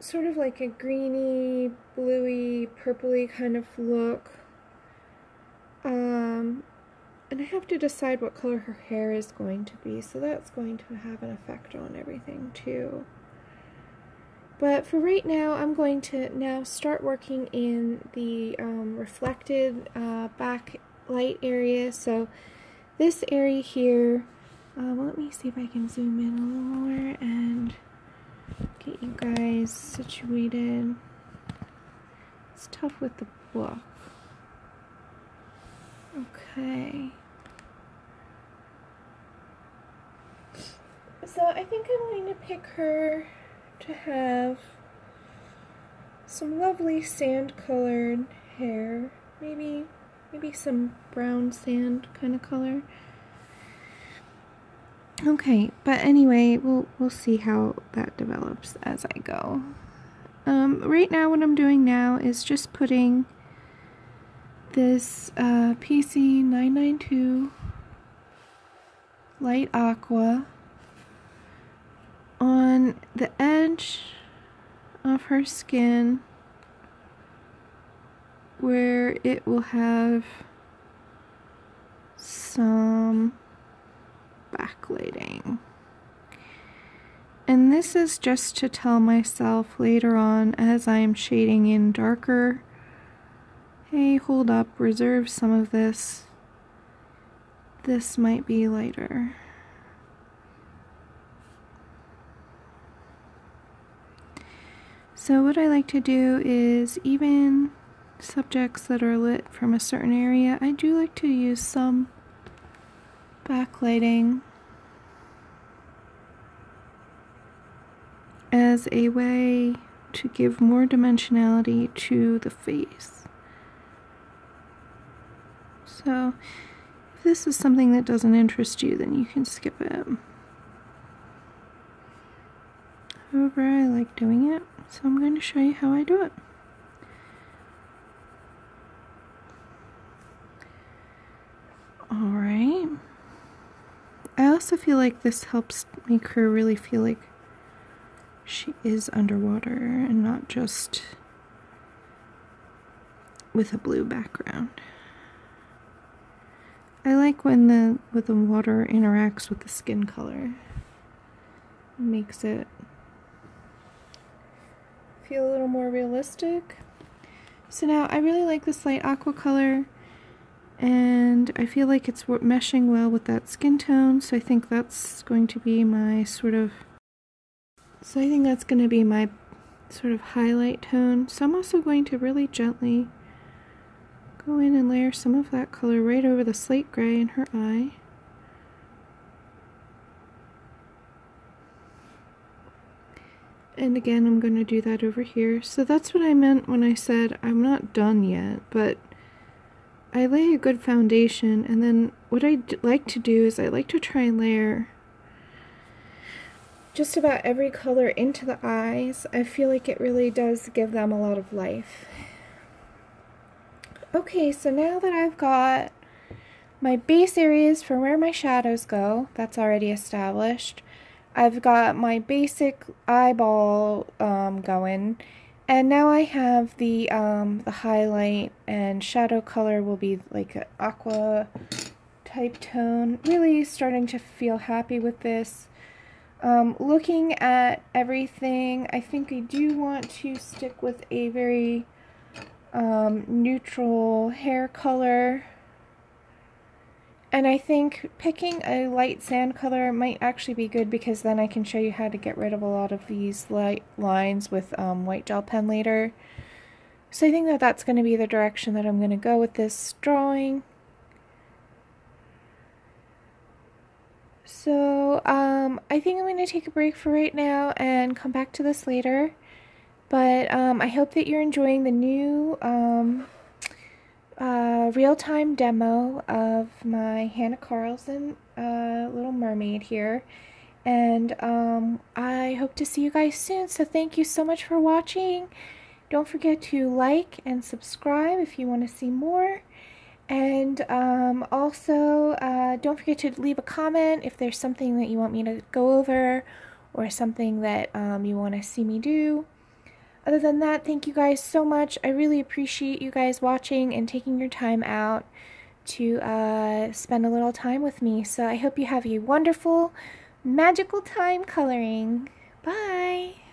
sort of like a greeny, bluey, purpley kind of look. Um, and I have to decide what color her hair is going to be, so that's going to have an effect on everything too. But for right now, I'm going to now start working in the um, reflected uh, backlight area. So this area here, um, let me see if I can zoom in a little more and get you guys situated. It's tough with the book. Okay. So I think I'm going to pick her to have some lovely sand-colored hair, maybe, maybe some brown sand kind of color. Okay, but anyway, we'll we'll see how that develops as I go. Um, right now, what I'm doing now is just putting this uh, P C nine ninety-two light aqua on the edge of her skin, where it will have some backlighting. And this is just to tell myself later on, as I'm shading in darker, hey, hold up, reserve some of this. This might be lighter. So what I like to do is, even subjects that are lit from a certain area, I do like to use some backlighting as a way to give more dimensionality to the face. So if this is something that doesn't interest you, then you can skip it. However, I like doing it, so I'm going to show you how I do it. Alright. I also feel like this helps make her really feel like she is underwater and not just with a blue background. I like when the, when the water interacts with the skin color. It makes it feel a little more realistic. So now I really like this light aqua color, and I feel like it's meshing well with that skin tone, so I think that's going to be my sort of so I think that's going to be my sort of highlight tone. So I'm also going to really gently go in and layer some of that color right over the slate gray in her eye. And again, I'm going to do that over here. So that's what I meant when I said I'm not done yet, but I lay a good foundation, and then what I like to do is I like to try and layer just about every color into the eyes. I feel like it really does give them a lot of life. Okay, so now that I've got my base areas for where my shadows go, that's already established. I've got my basic eyeball um, going. And now I have the um, the highlight, and shadow color will be like an aqua type tone. Really starting to feel happy with this. Um, looking at everything, I think I do want to stick with a very um, neutral hair color. And I think picking a light sand color might actually be good, because then I can show you how to get rid of a lot of these light lines with um, white gel pen later. So I think that that's going to be the direction that I'm going to go with this drawing. So um, I think I'm going to take a break for right now and come back to this later. But um, I hope that you're enjoying the new Um, Uh, real-time demo of my Hanna Karlzon uh, Little Mermaid here, and um, I hope to see you guys soon. So thank you so much for watching. Don't forget to like and subscribe if you want to see more, and um, also uh, don't forget to leave a comment if there's something that you want me to go over, or something that um, you want to see me do. Other than that, thank you guys so much. I really appreciate you guys watching and taking your time out to uh, spend a little time with me. So I hope you have a wonderful, magical time coloring. Bye!